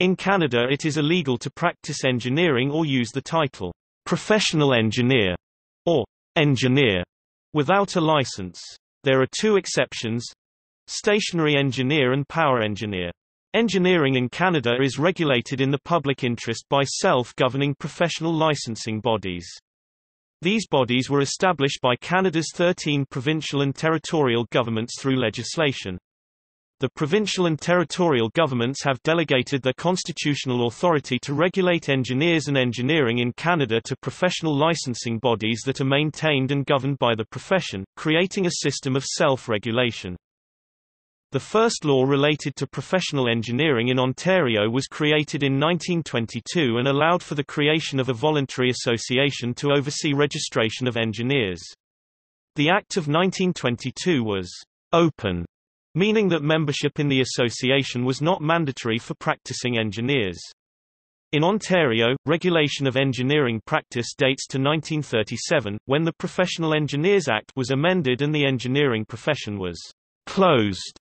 In Canada it is illegal to practice engineering or use the title, professional engineer, or engineer, without a license. There are two exceptions: stationary engineer and power engineer. Engineering in Canada is regulated in the public interest by self-governing professional licensing bodies. These bodies were established by Canada's 13 provincial and territorial governments through legislation. The provincial and territorial governments have delegated their constitutional authority to regulate engineers and engineering in Canada to professional licensing bodies that are maintained and governed by the profession, creating a system of self-regulation. The first law related to professional engineering in Ontario was created in 1922 and allowed for the creation of a voluntary association to oversee registration of engineers. The Act of 1922 was open, meaning that membership in the association was not mandatory for practicing engineers. In Ontario, regulation of engineering practice dates to 1937, when the Professional Engineers Act was amended and the engineering profession was closed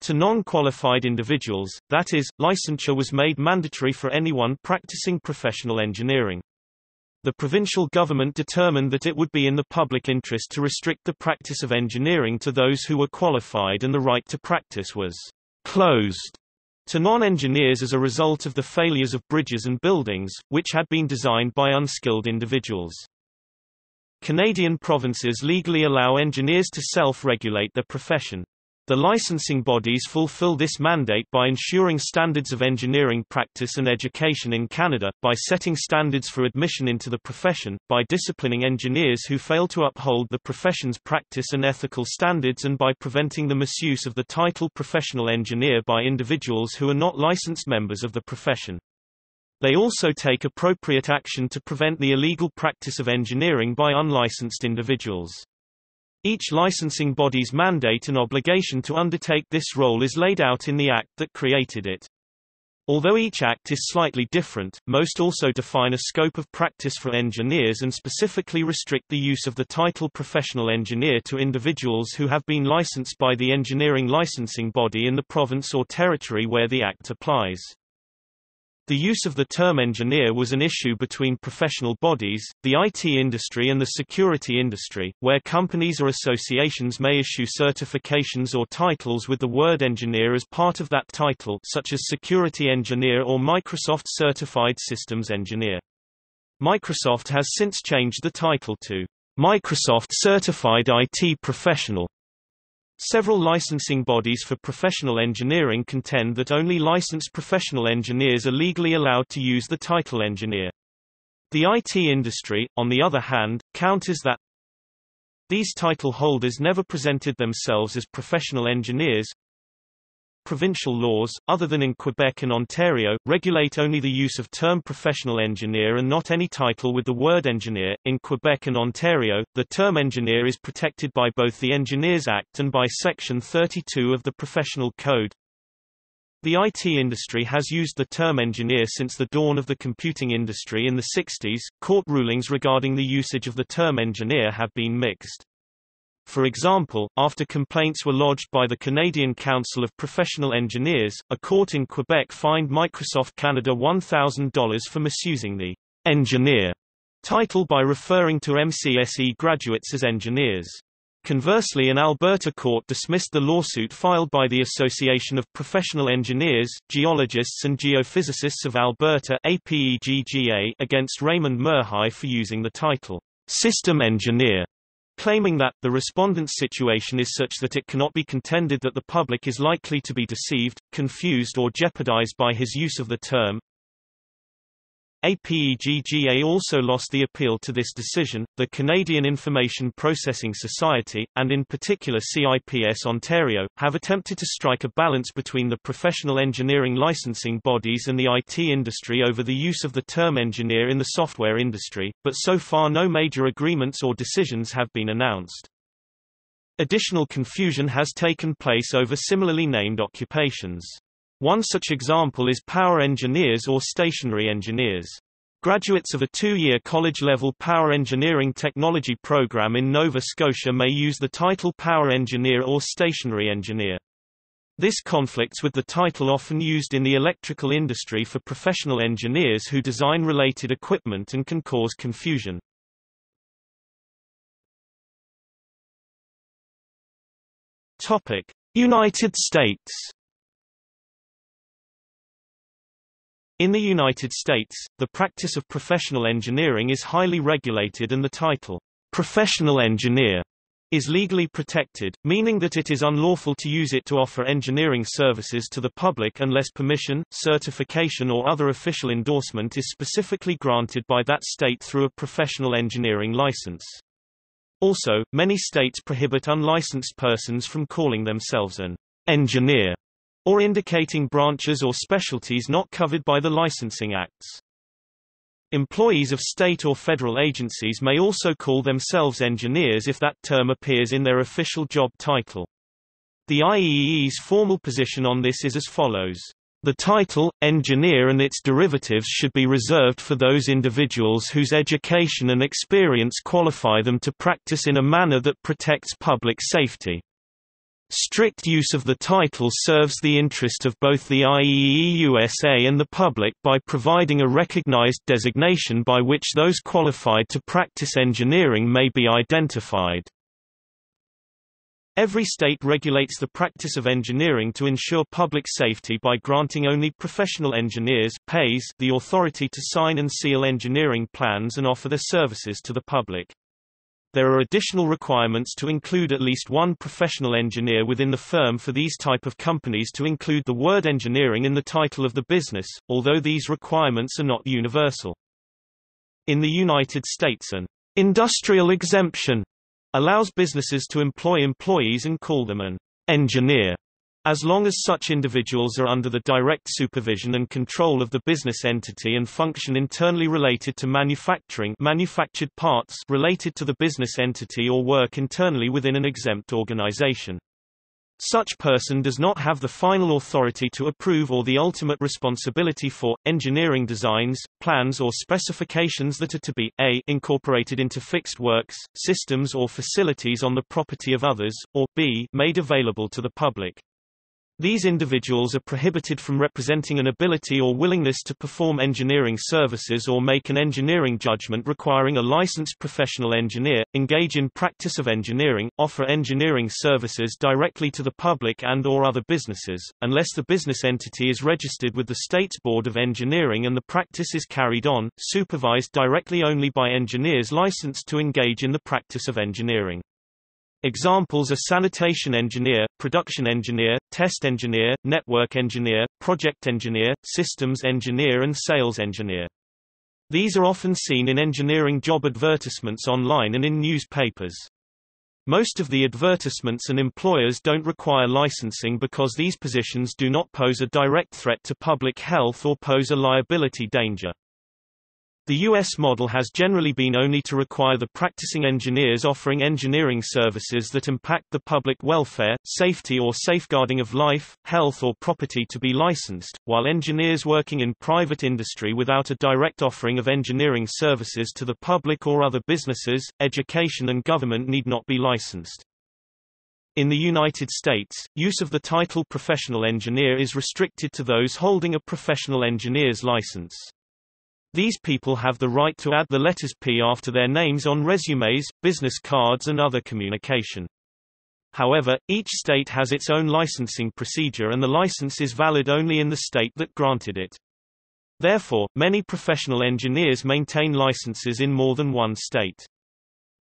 to non-qualified individuals, that is, licensure was made mandatory for anyone practicing professional engineering. The provincial government determined that it would be in the public interest to restrict the practice of engineering to those who were qualified, and the right to practice was closed to non-engineers as a result of the failures of bridges and buildings, which had been designed by unskilled individuals. Canadian provinces legally allow engineers to self-regulate their profession. The licensing bodies fulfill this mandate by ensuring standards of engineering practice and education in Canada, by setting standards for admission into the profession, by disciplining engineers who fail to uphold the profession's practice and ethical standards, and by preventing the misuse of the title professional engineer by individuals who are not licensed members of the profession. They also take appropriate action to prevent the illegal practice of engineering by unlicensed individuals. Each licensing body's mandate and obligation to undertake this role is laid out in the act that created it. Although each act is slightly different, most also define a scope of practice for engineers and specifically restrict the use of the title professional engineer to individuals who have been licensed by the engineering licensing body in the province or territory where the act applies. The use of the term engineer was an issue between professional bodies, the IT industry and the security industry, where companies or associations may issue certifications or titles with the word engineer as part of that title, such as security engineer or Microsoft Certified Systems Engineer. Microsoft has since changed the title to Microsoft Certified IT Professional. Several licensing bodies for professional engineering contend that only licensed professional engineers are legally allowed to use the title engineer. The IT industry, on the other hand, counters that these title holders never presented themselves as professional engineers. Provincial laws, other than in Quebec and Ontario, regulate only the use of term professional engineer and not any title with the word engineer. In Quebec and Ontario, the term engineer is protected by both the Engineers Act and by Section 32 of the Professional Code. The IT industry has used the term engineer since the dawn of the computing industry in the 60s. Court rulings regarding the usage of the term engineer have been mixed. For example, after complaints were lodged by the Canadian Council of Professional Engineers, a court in Quebec fined Microsoft Canada $1,000 for misusing the engineer title by referring to MCSE graduates as engineers. Conversely, an Alberta court dismissed the lawsuit filed by the Association of Professional Engineers, Geologists and Geophysicists of Alberta (APEGGA) against Raymond Murhai for using the title system engineer, claiming that the respondent's situation is such that it cannot be contended that the public is likely to be deceived, confused or jeopardized by his use of the term. APEGGA also lost the appeal to this decision. The Canadian Information Processing Society, and in particular CIPS Ontario, have attempted to strike a balance between the professional engineering licensing bodies and the IT industry over the use of the term engineer in the software industry, but so far no major agreements or decisions have been announced. Additional confusion has taken place over similarly named occupations. One such example is power engineers or stationary engineers. Graduates of a two-year college-level power engineering technology program in Nova Scotia may use the title power engineer or stationary engineer. This conflicts with the title often used in the electrical industry for professional engineers who design related equipment and can cause confusion. Topic: United States. In the United States, the practice of professional engineering is highly regulated and the title, professional engineer, is legally protected, meaning that it is unlawful to use it to offer engineering services to the public unless permission, certification or other official endorsement is specifically granted by that state through a professional engineering license. Also, many states prohibit unlicensed persons from calling themselves an engineer, or indicating branches or specialties not covered by the licensing acts. Employees of state or federal agencies may also call themselves engineers if that term appears in their official job title. The IEEE's formal position on this is as follows. The title, engineer, and its derivatives should be reserved for those individuals whose education and experience qualify them to practice in a manner that protects public safety. Strict use of the title serves the interest of both the IEEE USA and the public by providing a recognized designation by which those qualified to practice engineering may be identified. Every state regulates the practice of engineering to ensure public safety by granting only professional engineers (PAs) the authority to sign and seal engineering plans and offer their services to the public. There are additional requirements to include at least one professional engineer within the firm for these type of companies to include the word engineering in the title of the business, although these requirements are not universal. In the United States, an industrial exemption allows businesses to employ employees and call them an engineer, as long as such individuals are under the direct supervision and control of the business entity and function internally related to manufacturing, manufactured parts related to the business entity, or work internally within an exempt organization. Such person does not have the final authority to approve or the ultimate responsibility for engineering designs, plans or specifications that are to be (a) incorporated into fixed works, systems or facilities on the property of others, or (b) made available to the public. These individuals are prohibited from representing an ability or willingness to perform engineering services or make an engineering judgment requiring a licensed professional engineer, engage in practice of engineering, offer engineering services directly to the public and or other businesses, unless the business entity is registered with the state's Board of Engineering and the practice is carried on, supervised directly only by engineers licensed to engage in the practice of engineering. Examples are sanitation engineer, production engineer, test engineer, network engineer, project engineer, systems engineer and sales engineer. These are often seen in engineering job advertisements online and in newspapers. Most of the advertisements and employers don't require licensing because these positions do not pose a direct threat to public health or pose a liability danger. The U.S. model has generally been only to require the practicing engineers offering engineering services that impact the public welfare, safety or safeguarding of life, health or property to be licensed, while engineers working in private industry without a direct offering of engineering services to the public or other businesses, education and government need not be licensed. In the United States, use of the title professional engineer is restricted to those holding a professional engineer's license. These people have the right to add the letters P after their names on resumes, business cards and other communication. However, each state has its own licensing procedure and the license is valid only in the state that granted it. Therefore, many professional engineers maintain licenses in more than one state.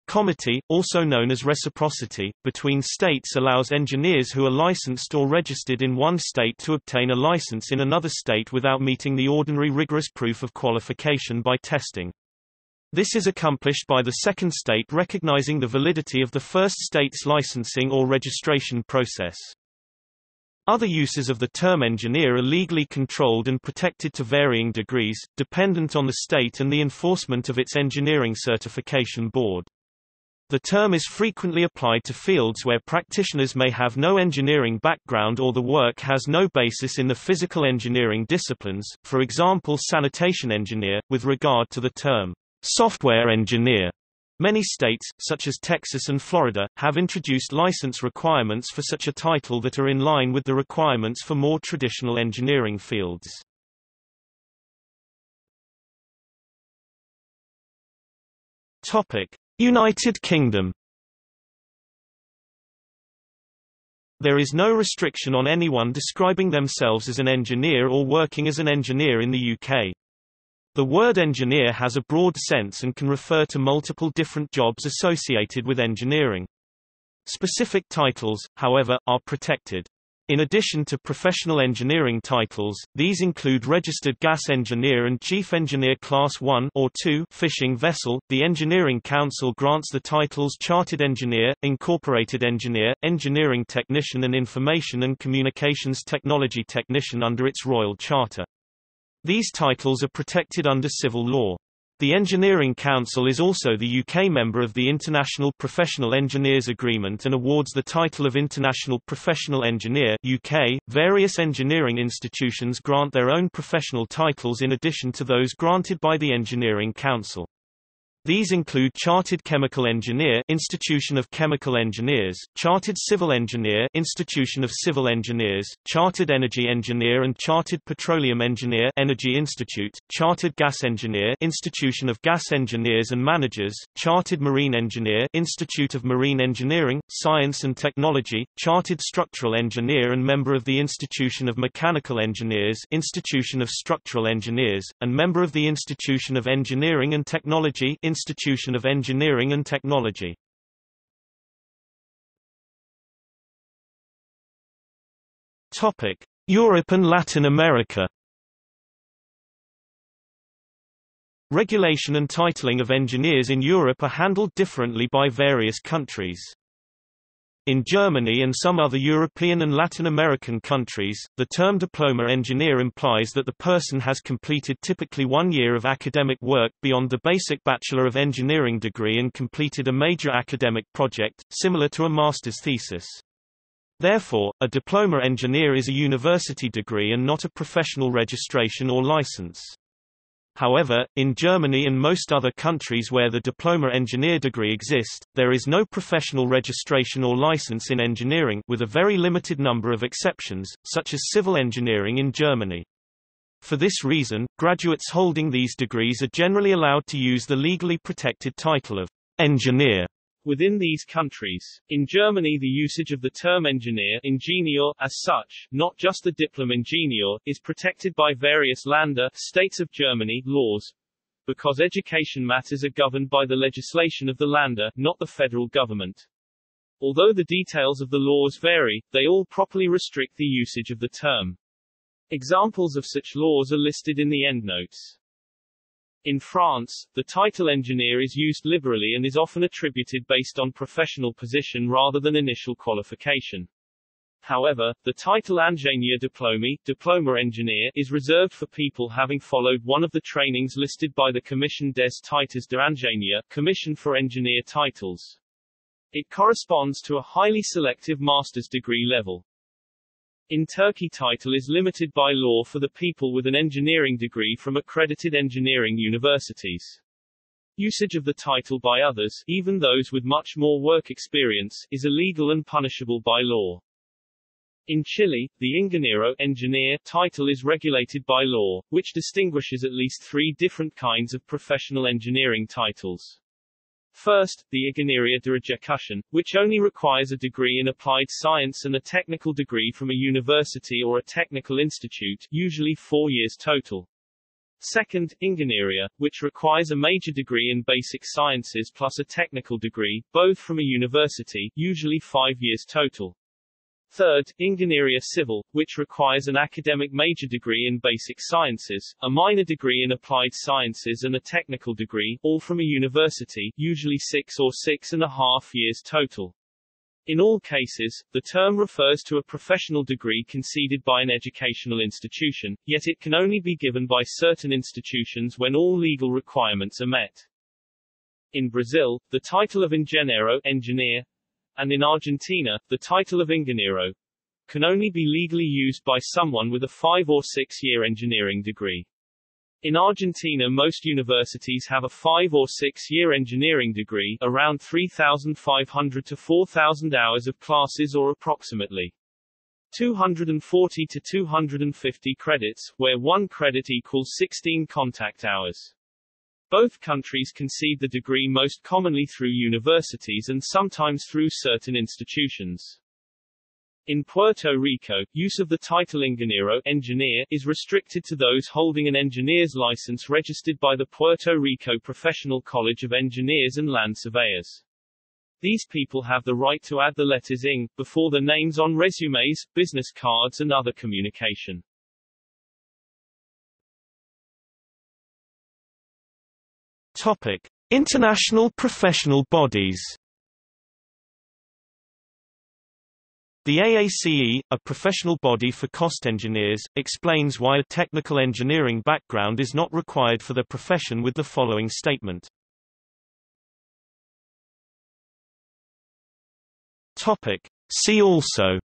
Comity, also known as reciprocity, between states allows engineers who are licensed or registered in one state to obtain a license in another state without meeting the ordinary rigorous proof of qualification by testing. This is accomplished by the second state recognizing the validity of the first state's licensing or registration process. Other uses of the term engineer are legally controlled and protected to varying degrees, dependent on the state and the enforcement of its engineering certification board. The term is frequently applied to fields where practitioners may have no engineering background or the work has no basis in the physical engineering disciplines, for example sanitation engineer, with regard to the term software engineer. Many states, such as Texas and Florida, have introduced license requirements for such a title that are in line with the requirements for more traditional engineering fields. United Kingdom. There is no restriction on anyone describing themselves as an engineer or working as an engineer in the UK. The word engineer has a broad sense and can refer to multiple different jobs associated with engineering. Specific titles, however, are protected. In addition to professional engineering titles, these include Registered Gas Engineer and Chief Engineer Class 1 or 2 Fishing Vessel. The Engineering Council grants the titles Chartered Engineer, Incorporated Engineer, Engineering Technician and Information and Communications Technology Technician under its Royal Charter. These titles are protected under civil law. The Engineering Council is also the UK member of the International Professional Engineers Agreement and awards the title of International Professional Engineer (UK). Various engineering institutions grant their own professional titles in addition to those granted by the Engineering Council. These include Chartered Chemical Engineer (Institution of Chemical Engineers), Chartered Civil Engineer (Institution of Civil Engineers), Chartered Energy Engineer and Chartered Petroleum Engineer (Energy Institute), Chartered Gas Engineer (Institution of Gas Engineers and Managers), Chartered Marine Engineer (Institute of Marine Engineering, Science and Technology), Chartered Structural Engineer and member of the Institution of Mechanical Engineers (Institution of Structural Engineers), and member of the Institution of Engineering and Technology Institution of Engineering and Technology. Topic: Europe and Latin America. Regulation and titling of engineers in Europe are handled differently by various countries. In Germany and some other European and Latin American countries, the term diploma engineer implies that the person has completed typically 1 year of academic work beyond the basic Bachelor of Engineering degree and completed a major academic project, similar to a master's thesis. Therefore, a diploma engineer is a university degree and not a professional registration or license. However, in Germany and most other countries where the diploma engineer degree exists, there is no professional registration or license in engineering, with a very limited number of exceptions, such as civil engineering in Germany. For this reason, graduates holding these degrees are generally allowed to use the legally protected title of engineer within these countries. In Germany, the usage of the term engineer, ingenieur, as such, not just the Diplom Ingenieur, is protected by various Länder, states of Germany, laws, because education matters are governed by the legislation of the Länder, not the federal government. Although the details of the laws vary, they all properly restrict the usage of the term. Examples of such laws are listed in the endnotes. In France, the title engineer is used liberally and is often attributed based on professional position rather than initial qualification. However, the title ingénieur diplômé, diploma engineer, is reserved for people having followed one of the trainings listed by the Commission des Titres d'Ingénieur, Commission for Engineer Titles. It corresponds to a highly selective master's degree level. In Turkey, title is limited by law for the people with an engineering degree from accredited engineering universities. Usage of the title by others, even those with much more work experience, is illegal and punishable by law. In Chile, the ingeniero engineer title is regulated by law, which distinguishes at least 3 different kinds of professional engineering titles. First, the Ingeniería de Ejecución, which only requires a degree in applied science and a technical degree from a university or a technical institute, usually 4 years total. Second, Ingeniería, which requires a major degree in basic sciences plus a technical degree, both from a university, usually 5 years total. Third, Ingeniería Civil, which requires an academic major degree in basic sciences, a minor degree in applied sciences and a technical degree, all from a university, usually 6 or 6.5 years total. In all cases, the term refers to a professional degree conceded by an educational institution, yet it can only be given by certain institutions when all legal requirements are met. In Brazil, the title of ingeniero engineer, and in Argentina, the title of ingeniero can only be legally used by someone with a 5 or 6 year engineering degree. In Argentina, most universities have a 5- or 6-year engineering degree, around 3,500 to 4,000 hours of classes or approximately 240 to 250 credits, where 1 credit equals 16 contact hours. Both countries concede the degree most commonly through universities and sometimes through certain institutions. In Puerto Rico, use of the title ingeniero engineer is restricted to those holding an engineer's license registered by the Puerto Rico Professional College of Engineers and Land Surveyors. These people have the right to add the letters ing before their names on resumes, business cards and other communication. Topic: International professional bodies. The AACE, a professional body for cost engineers, explains why a technical engineering background is not required for the profession with the following statement. Topic: See also: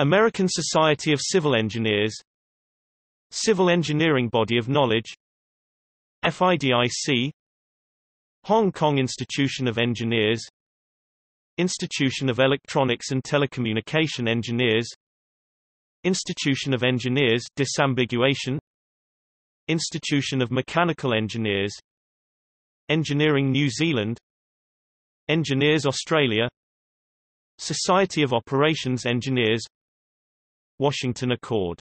American Society of Civil Engineers, Civil Engineering Body of Knowledge, FIDIC, Hong Kong Institution of Engineers, Institution of Electronics and Telecommunication Engineers, Institution of Engineers Disambiguation, Institution of Mechanical Engineers, Engineering New Zealand, Engineers Australia, Society of Operations Engineers, Washington Accord.